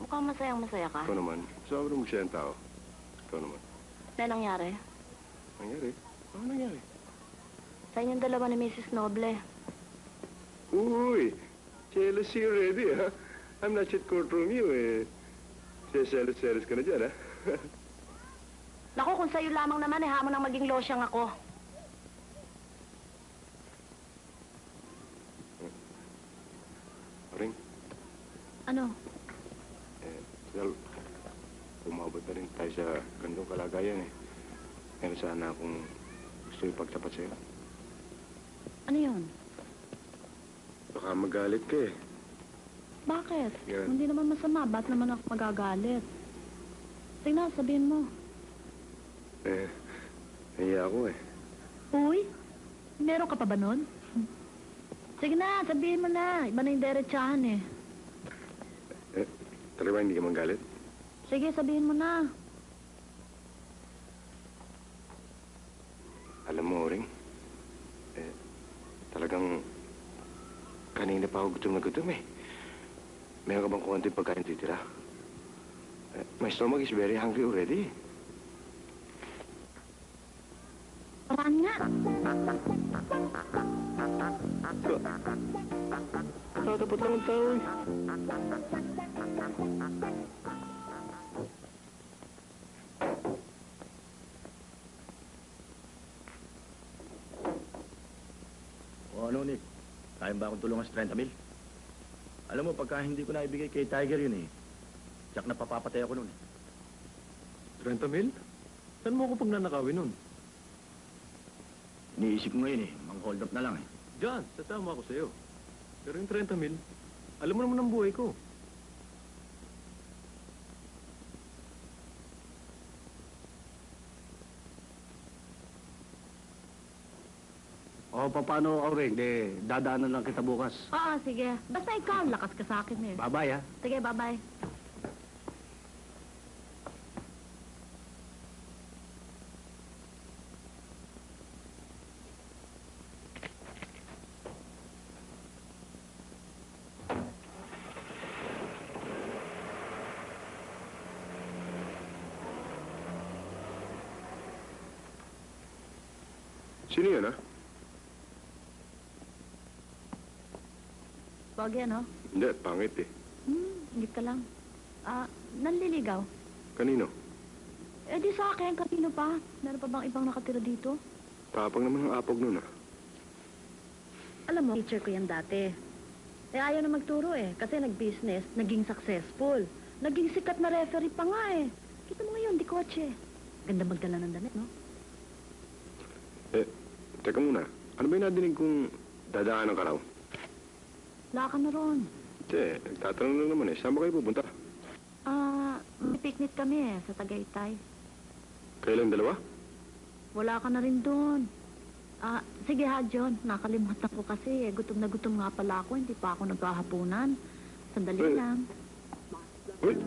Mukhang masayang-masaya ka. Ikaw naman. Sobrang masaya ang tao. Ikaw naman. Ano nangyari? Nangyari? Ano nangyari? Sa inyong dalawa ni Mrs. Noble. Uy! Jealousy already, ha? I'm not yet courtroom you, eh. Siya jealous-jealous ka na dyan, ha? Naku, kung sa'yo lamang naman, eh, hamon ang maging losyang ako. Ano? Well, umabot na rin tayo sa gandong kalagayan eh. Pero sana akong gusto ipagtapat sa'yo. Ano yun? Baka magalit ka eh. Bakit? Yan. Hindi naman masama. Ba't naman ako magagalit? Tingnan, sabihin mo. Nahiya ako eh. Uy, meron ka pa ba nun? Sige na, sabihin mo na. Iba na yung derechahan eh. Talaga hindi ka manggalit? Sige, sabihin mo na. Alam mo, O-ring, talagang kanina pa ako gutom na gutom eh. Meron ka bang konting pagkain titira? My stomach is very hungry already. Parang nga. Tatapat lang ang tao eh. O ano, Nick? Kaya ba akong tulungan sa 30 mil? Alam mo, pagka hindi ko naibigay kay Tiger yun eh, tsak na papapatay ako nun eh. 30 mil? Saan mo ako pagnanakawin nun? Iniisip mo ngayon eh, mang-hold up na lang eh. Diyan, sasama ako sa'yo. Pero yung 30 mil, alam mo naman ang buhay ko. O, paano, O-ring? De, dadaanan lang kita bukas. Oo, sige. Basta ikaw, lakas ka sa akin eh. Bye-bye, ha? Sige, bye-bye. Sino yun, ha? Huwag yan, ha? Hindi, pangit, eh. Ingit ka lang. Nanliligaw. Kanino? Eh, di sa akin. Kanino pa? Meron pa bang ibang nakatira dito? Tapang naman ang apog nun, ha? Alam mo, teacher ko yan dati. Eh, ayaw na magturo, eh. Kasi nag-business, naging successful. Naging sikat na referee pa nga, eh. Kita mo ngayon, di kotse. Ganda magdala ng damit, no? Teka muna, ano ba yung nadinig kung dadaanan ka raw? Wala ka na ron. Che, nagtatanong lang naman eh. Saan ba kayo pupunta? May picnic kami eh, sa Tagaytay. Kailan dalawa? Wala ka na rin doon. Sige ha, John. Nakalimutan ko kasi eh. Gutom na gutom nga pala ako. Hindi pa ako naghahapunan. Sandali lang. Wait!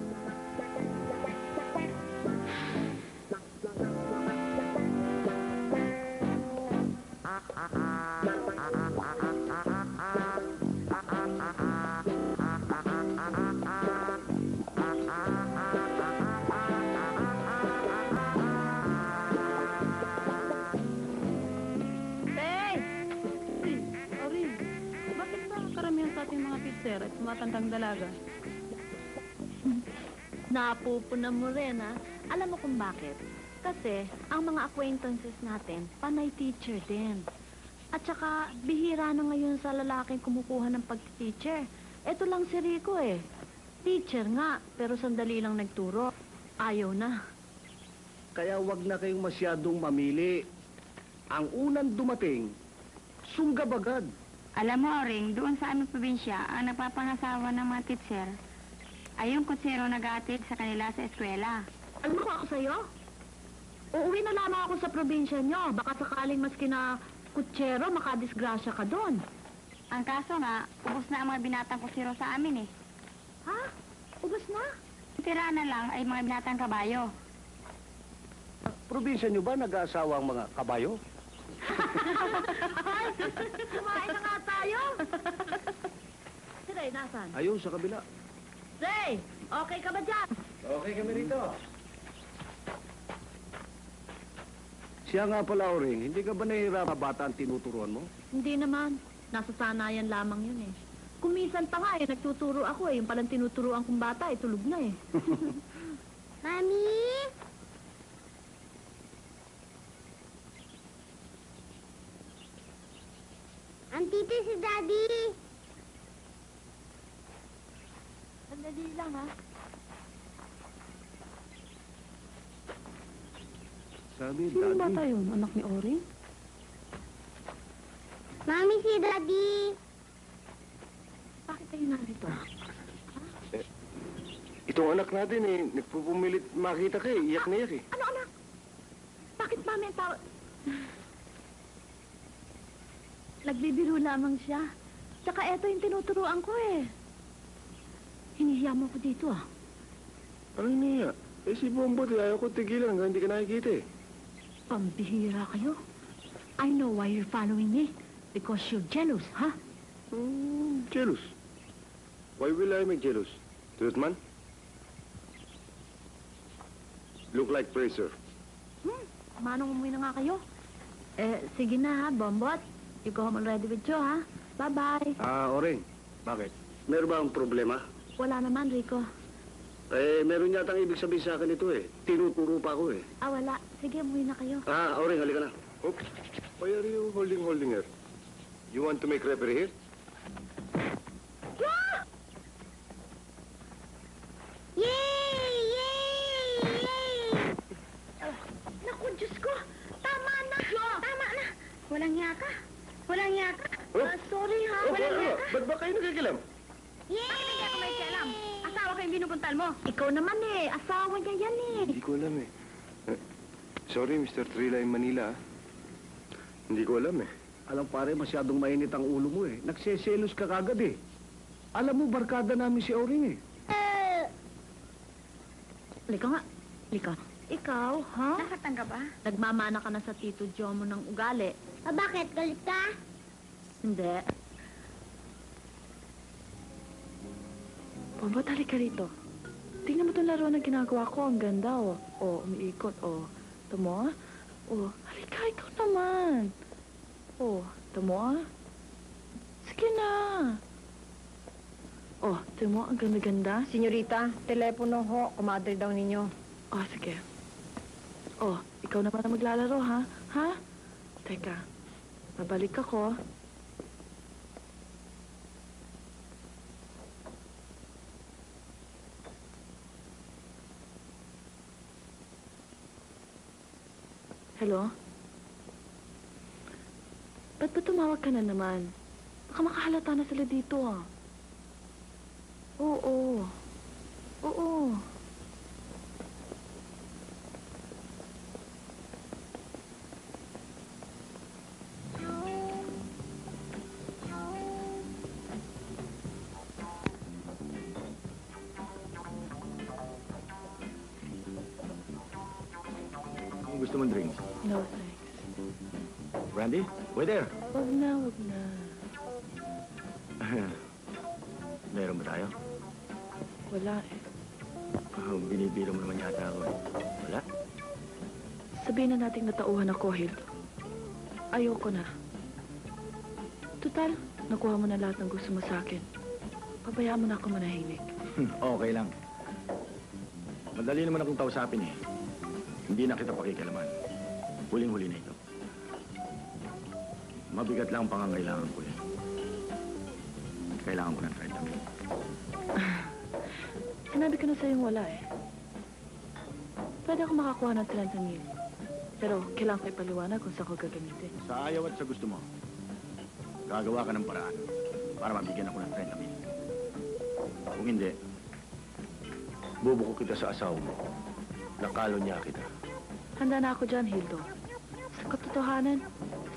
At matandang dalaga. Napupuna mo rin, ha? Alam mo kung bakit? Kasi ang mga acquaintances natin, panay teacher din. At saka, bihira na ngayon sa lalaking kumukuha ng pag-teacher. Ito lang si Rico, eh. Teacher nga, pero sandali lang nagturo. Ayaw na. Kaya wag na kayong masyadong mamili. Ang unang dumating, sunggab agad. Alam mo, O-ring, doon sa aming probinsya, ang napapangasawa ng mga titser ay yung kutsero nag-aatid sa kanila sa eskwela. Alam ko ako sa'yo? Uuwi na lamang ako sa probinsya nyo. Baka sakaling maski na kutsero, makadisgrasya ka doon. Ang kaso nga, ubos na ang mga binatang kutsero sa amin eh. Ha? Ubos na? Tira na lang ay mga binatang kabayo. Probinsya nyo ba nag-aasawa ang mga kabayo? Hoy! Kumain na nga tayo! Si Ray, nasan? Ayun, sa kabila. Ray! Okay ka ba dyan? Okay kami rito. Siya nga pala, O-ring, hindi ka ba nahihirap na bata ang tinuturuan mo? Hindi naman. Nasasanayan lamang yun eh. Kumisan pa nga eh, nagtuturo ako eh. Yung palang tinuturuan kong bata eh, tulog na eh. Mami! Andito si Daddy. Sandali lang, ha? Sabi, Daddy. Sino ba tayo? Anak ni O-ring? Mami, si Daddy! Bakit tayo narito? Itong anak natin, eh. Nagpupumilit makita ka, eh. Iyak na iyak, eh. Ano, anak? Bakit, Mami, ang tao... Nagbibiro lamang siya. Tsaka eto yung tinuturuan ko, eh. Hinihiya mo ko dito, ah. Ano niya? Eh, si Bombot, ayaw ko tigilan hanggang hindi ka nakikita, eh. Pambihira kayo. I know why you're following me. Because you're jealous, ha? Huh? Jealous? Why will I make jealous? Truth man? Look like praiser. Manong umuwi na nga kayo. Eh, sige na, ha, Bombot. You go home already with Joe, ha? Bye-bye. Ah, O-ring, bakit? Meron ba ang problema? Wala naman, Rico. Eh, meron yatang ibig sabihin sa akin ito, eh. Tinuturo pa ako, eh. Ah, wala. Sige, umuwi na kayo. Ah, O-ring, halika na. Oops. Why are you holding her? You want to make referee here? Yeah! Yay! Yay! Yay! Naku, Diyos ko! Tama na! Yeah. Tama na! Walang hiya ka. Walang hiya ka. Oh. Sorry, ha? Oh, walang hiya ka. Ba't ba kayo nagkikilam? Yay! Bakit hindi ako may kialam? Asawa kayong binupuntal mo. Ikaw naman, eh. Asawa niya yan, eh. Hindi ko alam, eh. Sorry, Mr. Trilla in Manila, ha? Hindi ko alam, eh. Alam, pare, masyadong mainit ang ulo mo, eh. Nagseselos ka kagad, eh. Alam mo, barkada namin si O-ring, eh. Lika nga. Lika. Ikaw, ha? Huh? Nasaktan ka ba? Nagmamana ka na sa Tito Joe mo ng ugali. Ah, bakit? Galit ka? Hindi. Bombot, halika rito. Tingnan mo itong laro na ginagawa ko. Ang ganda, oh. Oh, umiikot, oh. Ito mo, ah. Oh, halika, ikaw naman. Oh, ito mo, ah. Sige na. Oh, ito mo, ang ganda-ganda. Senyorita, telepono ho. Kumadre daw ninyo. Oh, sige. Oh, ikaw naman ang maglalaro, ha? Ha? Teka, babalik ako. Hello? Ba't ba tumawag ka na naman? Baka makahalata na sila dito, ah. Oo. Oo. Gusto mong drinks? No, thanks. Brandy, wait there. Huwag na, huwag na. Meron ba tayo? Wala, eh. Oh, binibiro mo naman yata ako, eh. Wala? Sabihin na nating natauhan ako, Hildo. Ayoko na. Tutal, nakuha mo na lahat ng gusto mo sa akin. Pabayaan mo na ako manahimik. Okay lang. Madali naman akong kausapin, eh. Hindi na kita pakikalaman. Huling-huli na ito. Mabigat lang ang pangangailangan ko, eh. Kailangan ko ng vitamin. Sinabi ko na sa'yong wala, eh. Pwede ako makakuha ng 30,000. Pero kailangan ko ipaliwanag kung saan ko gagamitin. Sa ayaw at sa gusto mo, gagawa ka ng paraan para mabigyan ako ng 30,000. Kung hindi, bubuko kita sa asawa mo. Nakalo niya kita. Handa na ako dyan, Hildo. Sa katotohanan,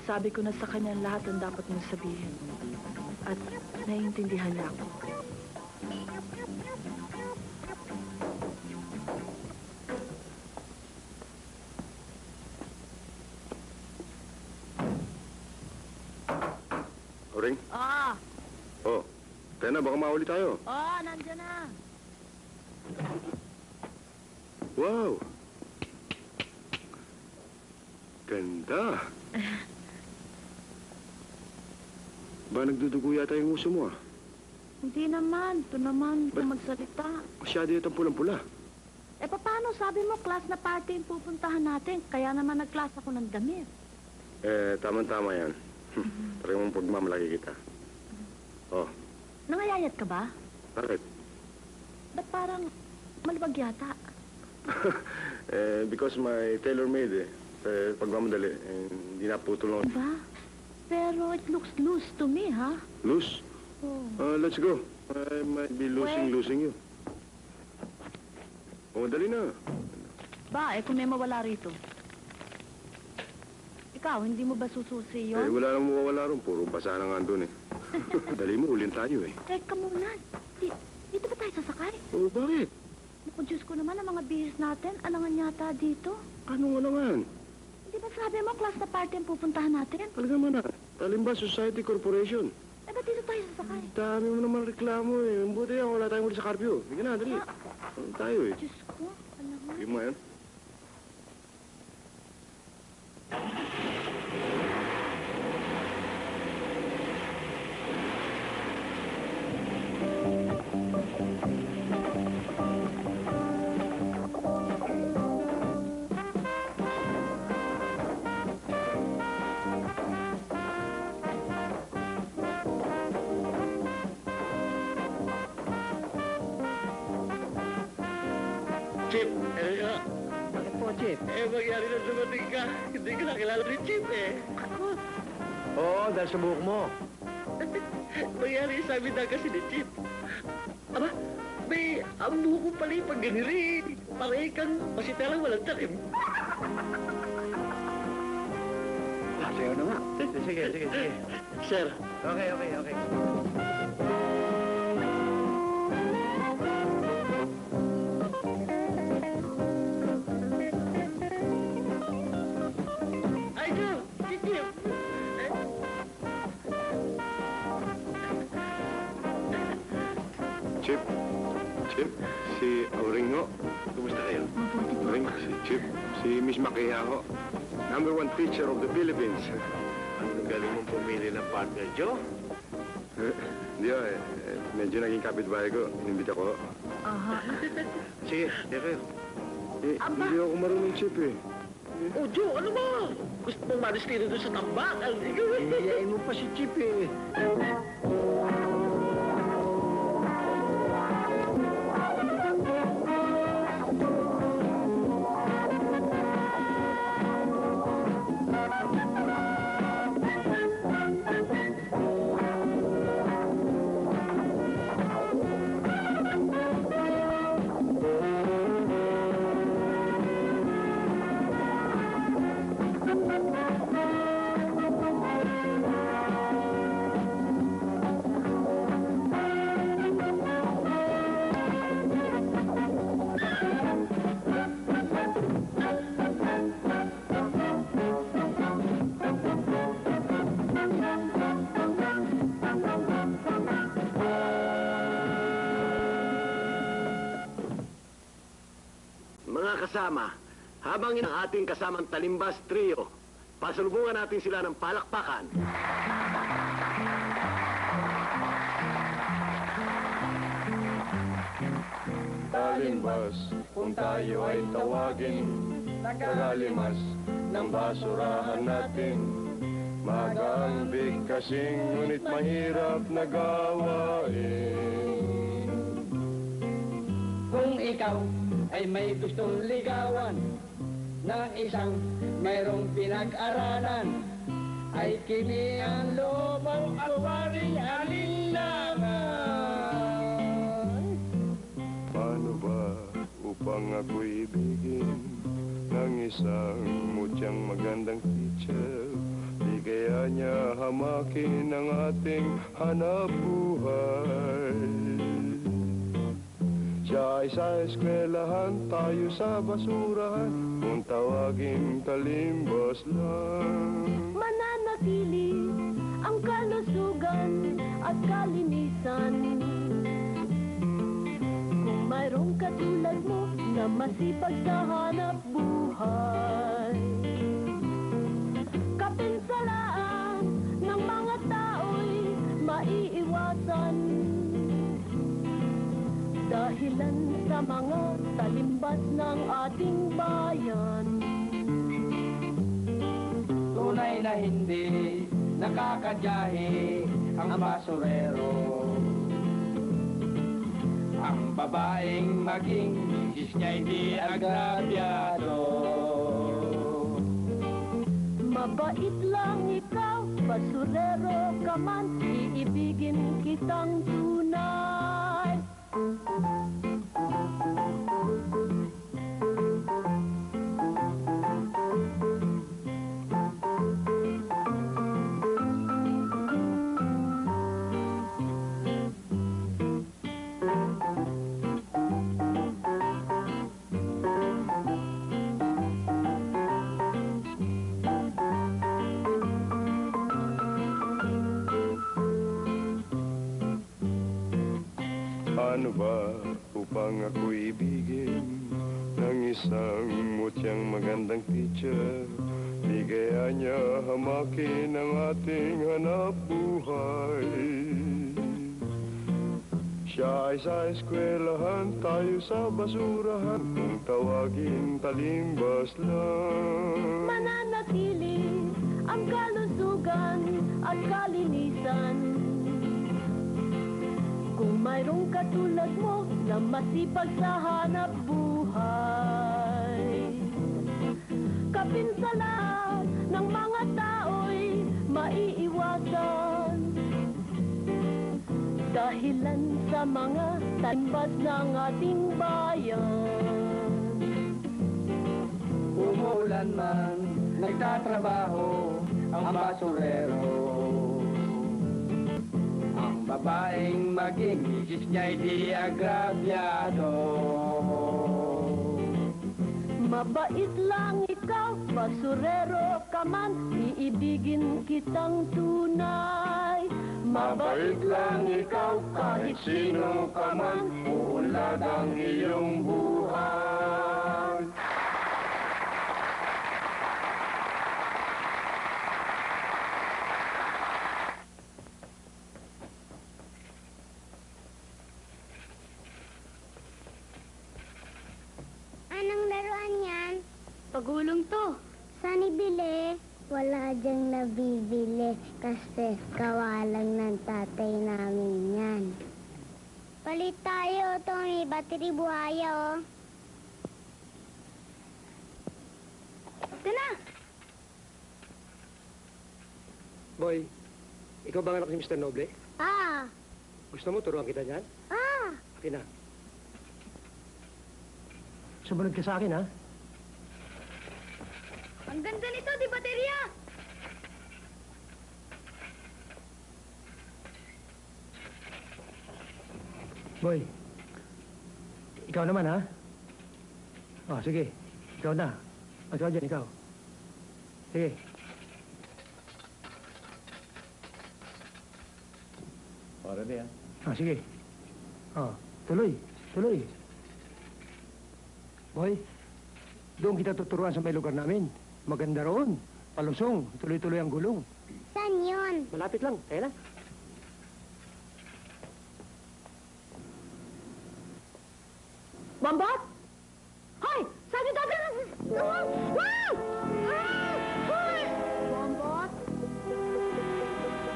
sabi ko na sa kanya lahat ang dapat mong sabihin. At naiintindihan niya ako. O-ring? Oo. Oh, kaya na, baka mauli tayo. Oo, nandiyan na. Wow! Ganda! Ba nagdudugo yata yung uso mo, ah? Hindi naman. Ito naman. Ba't magsalita? Masyado yata pulang-pula. Eh, paano? Sabi mo, class na party yung pupuntahan natin. Kaya naman nag-class ako ng damit. Eh, tamang-tama yan. Tari mong pagmamalaki kita. Oh. Nangayayat ka ba? Bakit? Ba't parang malibag yata? Because my tailor-made eh. Pagmamadali, hindi naputol lang. Diba? Pero it looks loose to me, ha? Loose? Oh. Let's go. I might be losing you. Oh, dali na. Ba, eh kung may mawala rito. Ikaw, hindi mo ba sususi yun? Eh, wala nang mawawala ron. Puro basa na nga doon eh. Dali mo, ulin tayo eh. Teka muna. Dito ba tayo sasakay? Oh, bakit? O Diyos ko naman, ang mga bihis natin, alangan yata dito. Anong alangan? Di ba sabi mo, class na party ang pupuntahan natin? Talaga man ah. Talimbas Society Corporation. Eh, ba't dito tayo sasakay? Dami mo naman reklamo eh. Buti yan, wala tayong muli sa karpyo. Hindi na, dali. Alam tayo eh. Diyos ko, alangan. Hindi mo yan. Chip, bakit po, Chip? Eh, magyari na dumating ka. Hindi ka nakilala ni Chip, eh. Oo, dahil sa buhok mo. Magyari sa amin na kasi ni Chip. Aba, may ang buhok ko pala yung pag-ganiri. Parang kang masitelang walang talim. Ah, sayo na nga. Sige. Sir. Okay. Chip, si O-ring ho. Kumusta kayo? O-ring, si Chip, si Miss Makahiya ho. #1 teacher of the Philippines. Ang galing mong pumili ng partner, Joe? Hindi ho, medyo naging kapitbahay ko. Inimbita ko ho. Aha. Sige, di kayo. Hindi ako marunong Chip eh. Oh, Joe, ano ba? Gusto mong madistino doon sa tambak? Iyayain mo pa si Chip eh. Habang ang ating kasamang Talimbas Trio, pasalubungan natin sila ng palakpakan. Talimbas, kung tayo ay tawagin, tagalimas ng basurahan natin. Magambig kasing ngunit mahirap na gawain. Kung ikaw ay may gustong ligawan ng isang mayroong pinag-aralan, ay kini ang loob at waring alinlangan. Paano ba upang ako'y ibigin ng isang mutyang magandang teacher? Di kaya niya hamakin ang ating hanapbuhay. Siya ay sa eskwelahan, tayo sa basurahan, kung tawagin talimbas lang. Mananatili ang kalusugan at kalinisan. Kung mayroong katulad mo na masipag sa hanap buhay. Kapinsalaan ng mga tao'y maiiwasan. Dahilan sa mga talimbas ng ating bayan. Tunay na hindi nakakadyahe ang basurero. Ang babaeng maging misis niya'y di agrabyado. Mabait lang ikaw, basurero ka man, iibigin kitang tunay. Ano ba upang ako ibigin ng isang mutyang magandang teacher? Di kaya niya hamakin ang ating hanap buhay. Siya ay sa eskwelahan, tayo sa basurahan, kung tawagin talimbas lang. Mananatili ang kalusugan at kalinisan. Kung mayroong katulad mo na masipag sa hanap buhay, kapinsala ng mga tao'y maiiwasan dahilan sa mga talimbas ng ating bayan. Umuulan man, nagtatrabaho ang basurero. Babaeng maging misis niya'y di agrabyado. Mabait lang ikaw, basurero ka man, iibigin kitang tunay. Mabait lang ikaw, kahit sino ka man, uunlad ang iyong buhay. Pagulong to. Saan ibili? Wala dyang nabibili kasi kawalang ng tatay namin yan. Palit tayo. Ito may battery buhaya, oh. Ito na! Boy, ikaw bang anak ni Mr. Noble? Ah! Gusto mo turuan kita niyan? Ah! Akin na. Sumunod ka sa akin, ha? Ang ganda nito, di baterya! Boy, ikaw naman, ha? Oh, sige, ikaw na. Ikaw dyan, ikaw. Sige. Already, ha? Oh, sige. Oh, tuloy, tuloy. Boy, doon kita tuturuan sa may lugar namin. Maganda roon. Palusong. Tuloy-tuloy ang gulong. Saan yun? Malapit lang. Kaya na. Bombot! Hoy! Saan yung dadaan? Wow! Hoy! Bombot?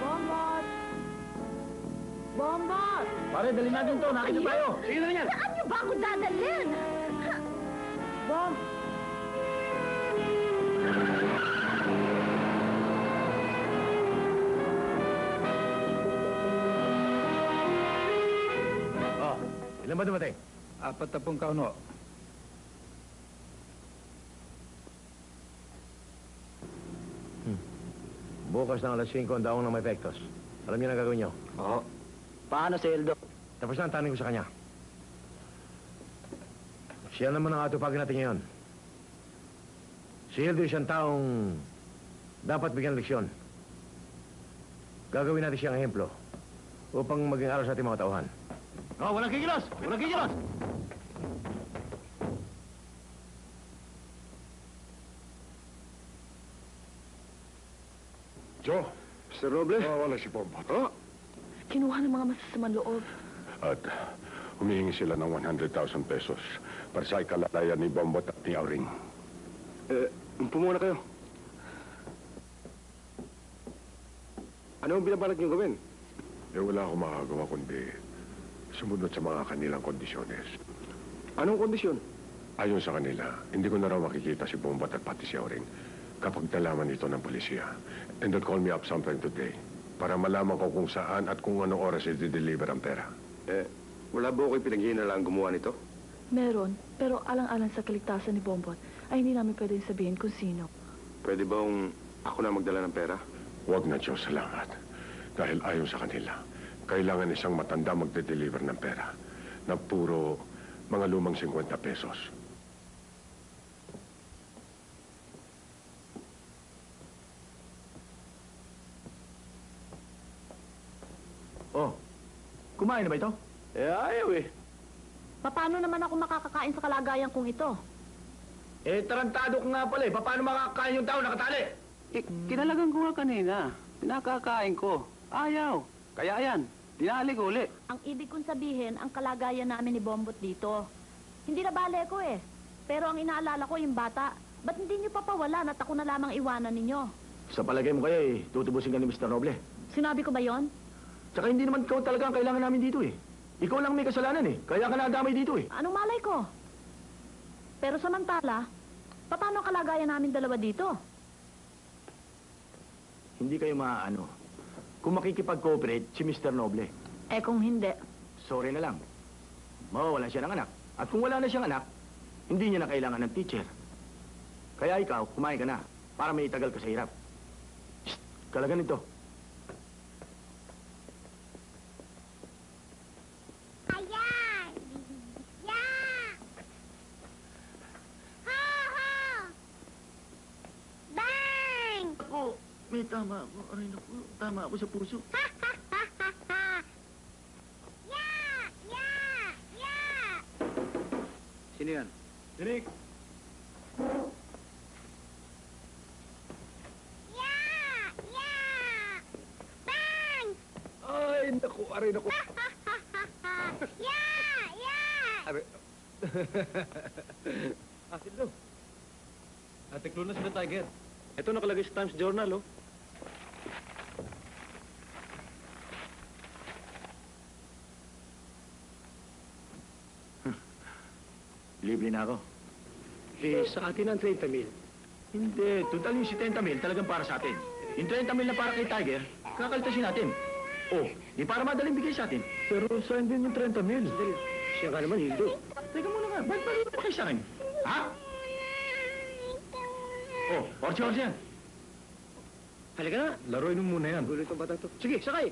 Bombot? Bombot! Pare, dali natin to. Nakita tayo. Sige na niyan. Saan nyo ba ako dadalhin? Bom! Ilan ba dumating? 40 kaon ho. Bukas ng alas 5 ang daong ng may pektos. Alam niyo na gagawin niyo? Oo. Paano si Hildo? Tapos na ang tanong ko sa kanya. Siya naman ang atupagin natin ngayon. Si Hildo siyang taong dapat bigyan leksyon. Gagawin natin siyang ehemplo upang maging aral sa ating mga tauhan. Oh, walang kikilos! Walang kikilos! Joe! Mr. Noble? Wala si Bombot. Oh. Kinuha ng mga masasamang loob. At humihingi sila ng 100,000 pesos para sa ikalalayan ni Bombot at ni O-ring. Pumuna kayo. Ano ang binabalak niyong gawin? Wala akong makagawa kundi sumunod sa mga kanilang kondisyones. Anong kondisyon? Ayon sa kanila, hindi ko na raw makikita si Bombot at pati si O-ring kapag nalaman ito ng polisya. And they'll call me up sometime today para malaman ko kung saan at kung anong oras i-deliver ang pera. Eh, wala ba ako'y pinaghihinalang gumawa nito? Meron, pero alang-alang sa kaligtasan ni Bombot ay hindi namin pwedeng sabihin kung sino. Pwede bang ako na magdala ng pera? Huwag na, Diyos, salamat. Dahil ayon sa kanila, kailangan isang matanda magde-deliver ng pera na puro mga lumang 50 pesos. Oh, kumain na ba ito? Eh, ayaw eh. Paano naman ako makakakain sa kalagayan kong ito? Eh, tarantado ko nga pala eh. Paano makakakain yung tao nakatali? Eh, kinalagang ko nga kanina. Pinakakain ko. Ayaw. Kaya yan. Tinali ko ulit. Ang ibig kong sabihin, ang kalagayan namin ni Bombot dito. Hindi na bale ko eh. Pero ang inaalala ko yung bata. Ba't hindi niyo papawalan at ako na lamang iwanan ninyo? Sa palagay mo kaya eh, tutubusin ka ni Mr. Noble. Sinabi ko ba yon? Tsaka hindi naman ikaw talaga ang kailangan namin dito eh. Ikaw lang may kasalanan eh. Kaya ka nadamay dito eh. Anong malay ko? Pero samantala, paano kalagayan namin dalawa dito? Hindi kayo maaano. Kung makikipag-cooperate si Mr. Noble. Eh kung hindi? Sorry na lang. Mawawala siya ng anak. At kung wala na siyang anak, hindi niya na kailangan ng teacher. Kaya ikaw, kumain ka na para may itagal ka sa hirap. Shhh! Kalagan ito. Ayan! Yeah! Ho! Ho! Bang! Oh! May tama ako. Aray na po. Tama ako sa puso. Ha! Ha! Ha! Ha! Ha! Yeah! Yeah! Yeah! Sino yan? Dinig! Yeah! Yeah! Bang! Ay, naku. Aray na po. Ha! Ha! Ha! Ha! Yeah! Yeah! Aray. Asin daw. Natiklo na sila, Tiger. Ito nakalagay sa Times Journal, oh. Libre na ako. Eh, sa atin ang 30,000. Hindi, total yung 70,000 talagang para sa atin. Yung 30,000 na para kay Tiger, kakaltasin natin. Oh, di para madaling bigay sa atin. Pero saan din yung 30,000? Siya ka naman, Hildo. Teka muna nga, ba't balik pa kayo sa akin? Ha? Oh, orsi-orsi yan. Halika na. Laroin mo muna yan. Gulo itong bata to. Sige, sakay!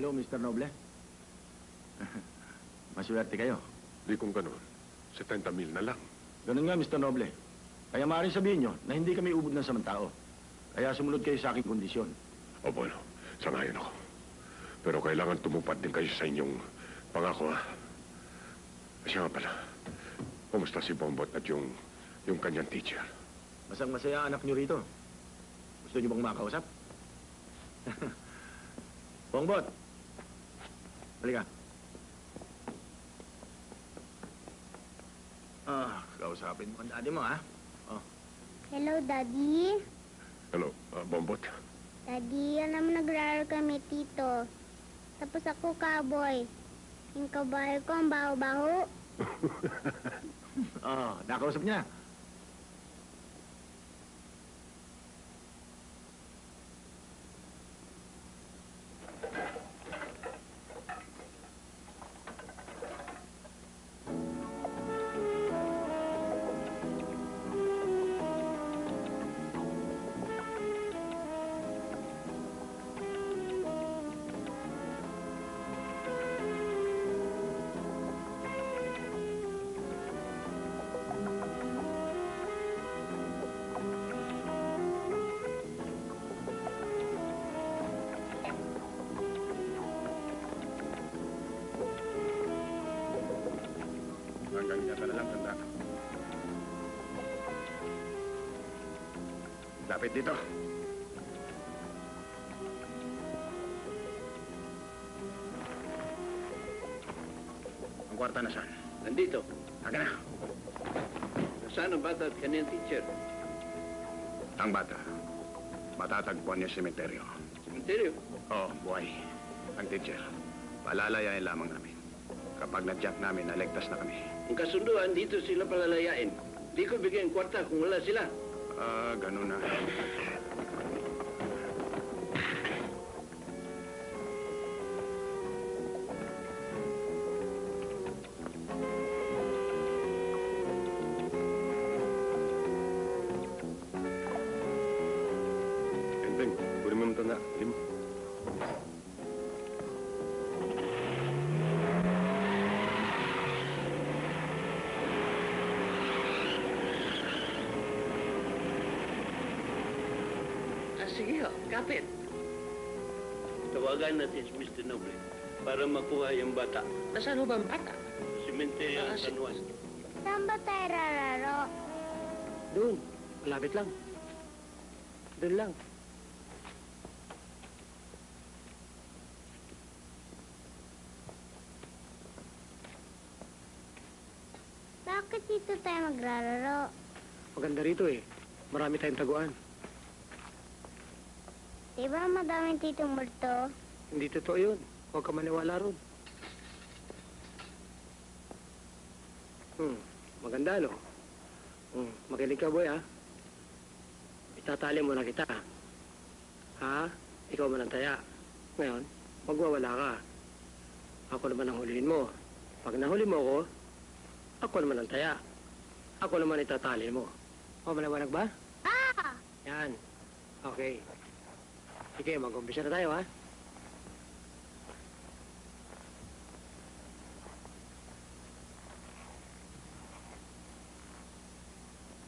Hello, Mr. Noble. Maswerte kayo. Di kung ganun. 70,000 na lang. Ganun nga, Mr. Noble. Kaya maaaring sabihin nyo na hindi kami ubod ng samantao. Kaya sumunod kayo sa aking kondisyon. Opo, no. Sangayon ako. Pero kailangan tumupad din kayo sa inyong pangako, ha? Siya nga pala. Kumusta si Bombot at yung kanyang teacher? Masang-masaya anak nyo rito. Gusto nyo bang makausap? Bombot! Halika. Ah, kausapin mo ang daddy mo, ha? Oh. Hello, Daddy. Hello, Bombot. Daddy, alam mo naglaro kami, Tito. Tapos ako, cowboy. Yung cowboy ko, ang baho-baho. Oh, nakausap niya. Lapit dito. Ang kwarta na saan? Nandito. Aga na. Saan ang bata at kanil, teacher? Ang bata. Matatagpuan niya sementeryo. Sementeryo? Oo, buhay. Ang teacher. Palalayain lamang namin. Kapag na-jack namin, naligtas na kami. Ang kasunduan, dito sila palalayain. Di ko bigyan ng kwarta kung wala sila. Ah, ganun na. Kapit. Tawagan natin si Mr. Noble para makuha yung bata. Nasaan ho ba ang bata? Sementeryo ng San Juan. Saan ba tayo rararo? Doon. Malapit lang. Doon lang. Bakit dito tayo magrararo? Maganda rito eh. Marami tayong taguan. Diba madaming titong multo? Hindi totoo yun. Huwag ka maniwala ron. Maganda, no? Makinig ka, boy, ha? Itatali mo na kita. Ha? Ikaw man ang taya. Ngayon, magwawala ka. Ako naman ang hulihin mo. Pag nahuli mo ako naman ang taya. Ako naman itatali mo. O, maliwanag ba? Ah! Yan. Okay. Sige, mag-umpisa na tayo, ha?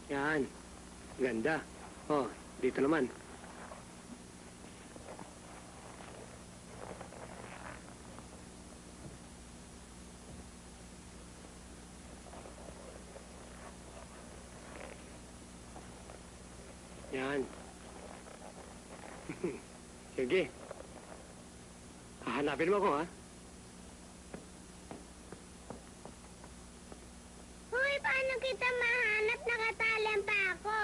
Yan. Ganda. Oh, dito naman. Yan. Sige. Hahanapin mo ako, ha? Hoy, paano kita mahanap? Nakatalim pa ako.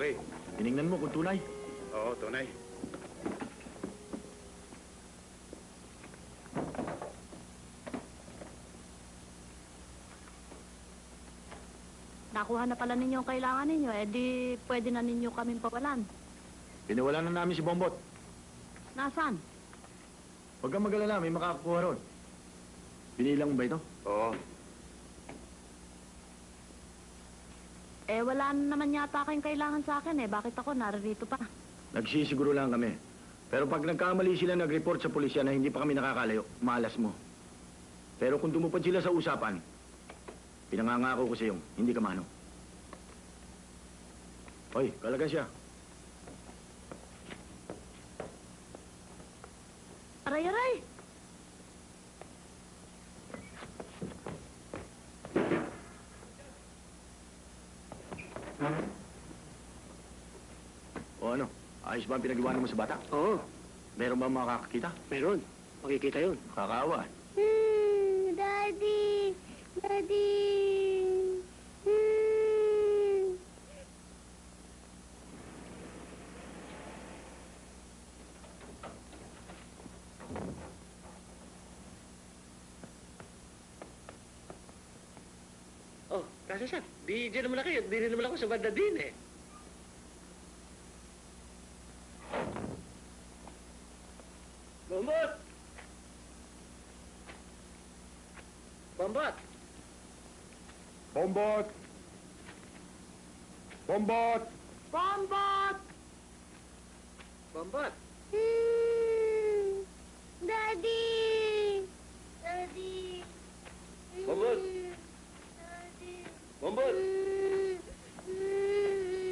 Okay. Tinignan mo kung tunay? Oo, tunay. Nakuha na pala ninyo ang kailangan ninyo, eh di pwede na ninyo kaming pawalan. Pinawalan na namin si Bombot. Nasaan? Huwag kang mag-alala, may makakakuha ron. Binilang ba ito? Oo. Eh, wala naman yata kayong kailangan sa akin eh. Bakit ako naririto pa? Nagsisiguro lang kami. Pero pag nagkamali sila nag-report sa pulisya na hindi pa kami nakakalayo, malas mo. Pero kung dumupad sila sa usapan, pinangangako ko sa iyong hindi ka mano. Hoy, kalaga siya. Aray, aray! Ayos ba ang pinag-iwanan mo sa bata? Oo. Meron ba makakakita? Meron. Makikita yun. Kakaawa. Daddy! Daddy! Kasi saan? Di dyan naman kayo. Di naman ako sa banda din eh. Bombot! Bombot! Bombot! Bombot! Bombot! Bombot! Daddy! Daddy! Bombot! Daddy! Bombot!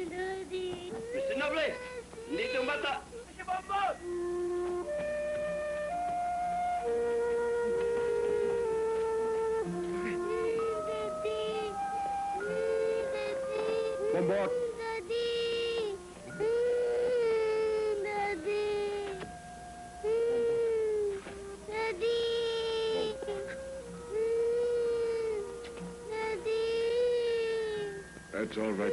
Daddy! Mr. Noble! Nandito ang bata! Mr. Bombot! Bombot! Daddy! Daddy! Daddy! Daddy! That's all right.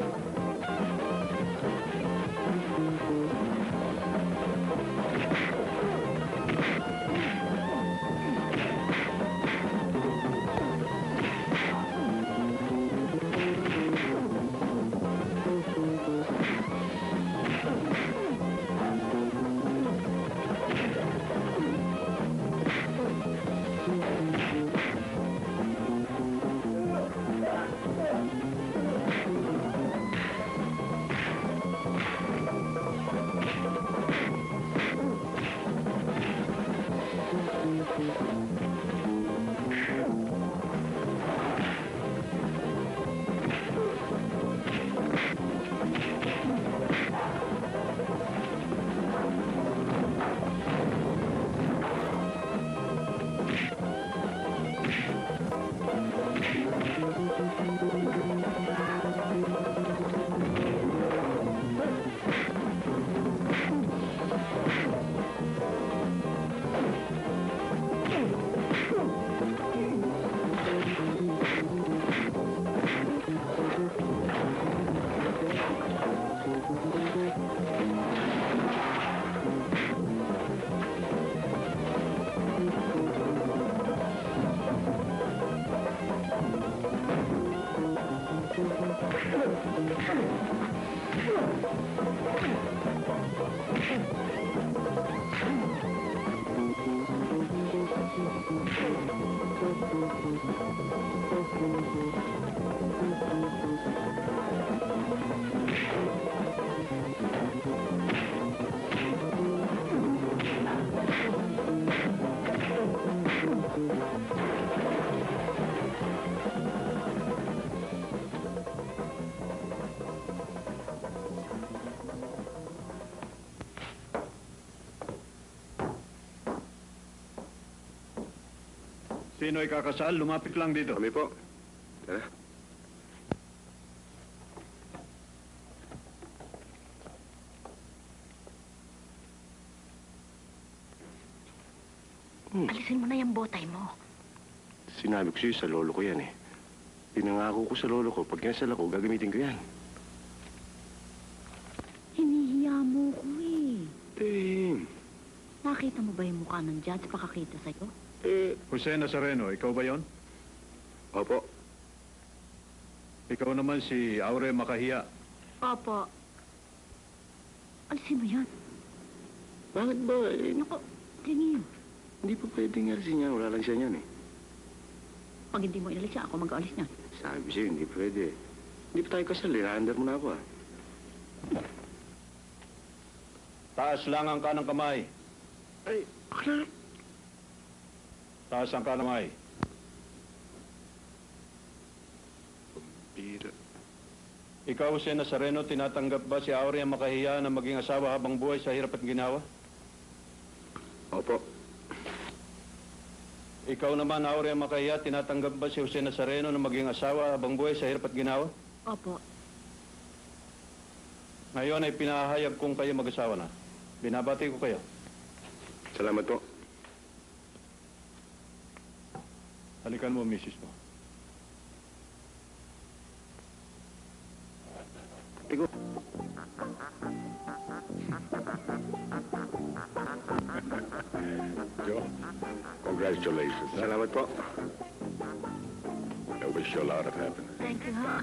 Sino'y kakasal? Lumapit lang dito. Kami po. Tara. Alisin mo na yung botay mo. Sinabi ko sa'yo, sa lolo ko yan eh. Pinangako ko sa lolo ko, pag kinasal ako, gagamitin ko yan. Hinihiya mo ko eh. Ting. Nakita mo ba yung mukha ng judge pakakita sa'yo? Jose Nazareno, ikaw ba yon? Opo. Ikaw naman si Aurea Makahiya. Opo. Alisin mo yan. Bakit ba? Naku, tingin. Hindi po pwedeng alisin yan. Wala lang siya niyan eh. Pag hindi mo inalis siya, ako mag-aalis niyan. Sabi siya, hindi pwede. Hindi pa tayo kasal. Linahandar mo na ako ah. Taas lang ang kanang kamay. Ay, akala. Taas ang kanamay. Pampira. Ikaw, Jose Nazareno, tinatanggap ba si Aurea Makahiya na maging asawa habang buhay sa hirap at ginawa? Opo. Ikaw naman, Aurea Makahiya, tinatanggap ba si Jose Nazareno na maging asawa habang buhay sa hirap at ginawa? Opo. Ngayon ay pinahayag kong kayo mag-asawa na. Binabati ko kayo. Salamat po. Halikan mo, misis mo. Tigo. Joe, congratulations. Salamat po. I wish you a lot of happiness. Thank you, huh?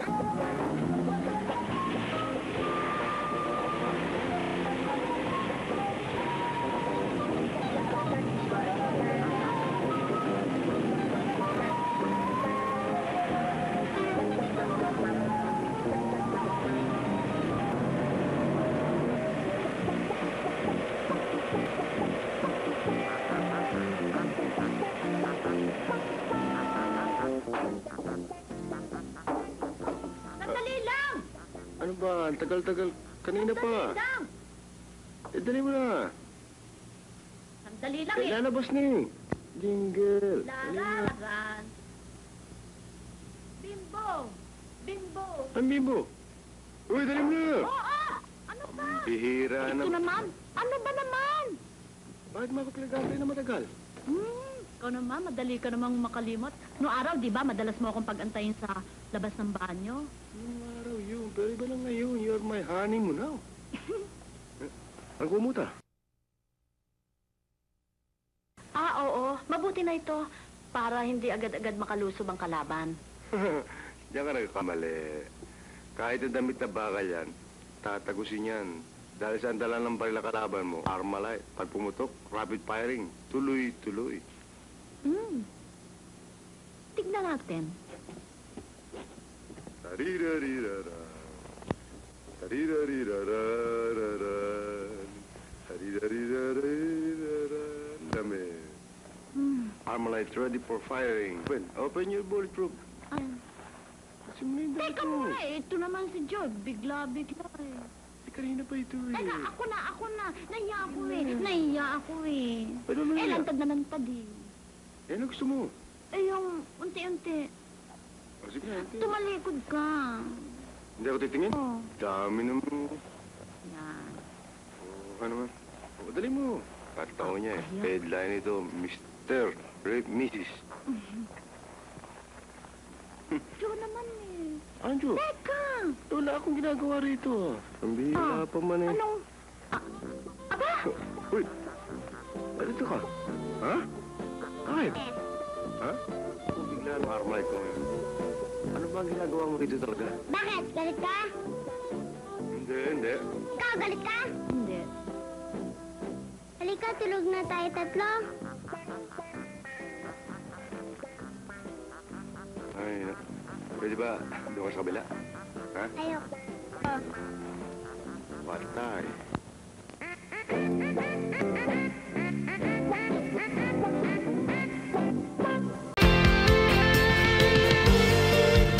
Ang tagal-tagal. Kanina pa. Eh, dali mo na. Ang dali lang eh. Lalabas na eh. Jingle. Lalaban. Bimbo. Bimbo. Ang bimbo. Uy, dali mo na. Oo. Ano ba? Bihira na. Ito naman. Ano ba naman? Bakit makapilagantay na matagal? Ikaw naman, madali ka namang makalimot. Noong araw, di ba, madalas mo akong pag-antayin sa labas ng banyo? Pero iba lang ngayon, you're my honey mo now. Ang kumuta? Ah, oo. Mabuti na ito. Para hindi agad-agad makalusob ang kalaban. Diyan ka nagkamali. Kahit ang damit na baka yan, tatagusin yan. Dahil sa andala ng barila kalaban mo, armalite, pagpumutok, rapid firing, tuloy-tuloy. Tignan natin. Tari-ra-ri-ra-ra. Tari-ra-ri-ra-ra-ra-ra-ra. Tari-ra-ri-ra-ra-ra-ra. Dami. Armalite ready for firing. Open your bulletproof. Teka muna eh. Ito naman si Joe. Bigla-bigla eh. Teka rin na pa ito eh. Teka, ako na. Nahiya ako eh. Pero nahiya. Eh, lantad na lantad eh. Eh, ano gusto mo? Eh, yung unti-unti. Tumalikod ka. Hindi ako titingin? Oo. Dami naman. Yan. Oo ka naman. O, dali mo. Katao niya eh. Headline ito, Mr. Rape Mrs. Joe naman eh. Ano, Joe? Teka! Wala akong ginagawa rito. Ang bihila pa man eh. Anong? Aba! Uy! Dito ka? Ha? Kahit? Ha? O, bigla ang armalite ko ngayon. Ano ba ang ginagawa mo rito talaga? Bakit? Galit ka? Hindi. Ikaw, galit ka? Hindi. Halika, tulog na tayo tatlo. Ay, pwede ba doon ka sa kabila? Ha? Ayok. Oh. Patay.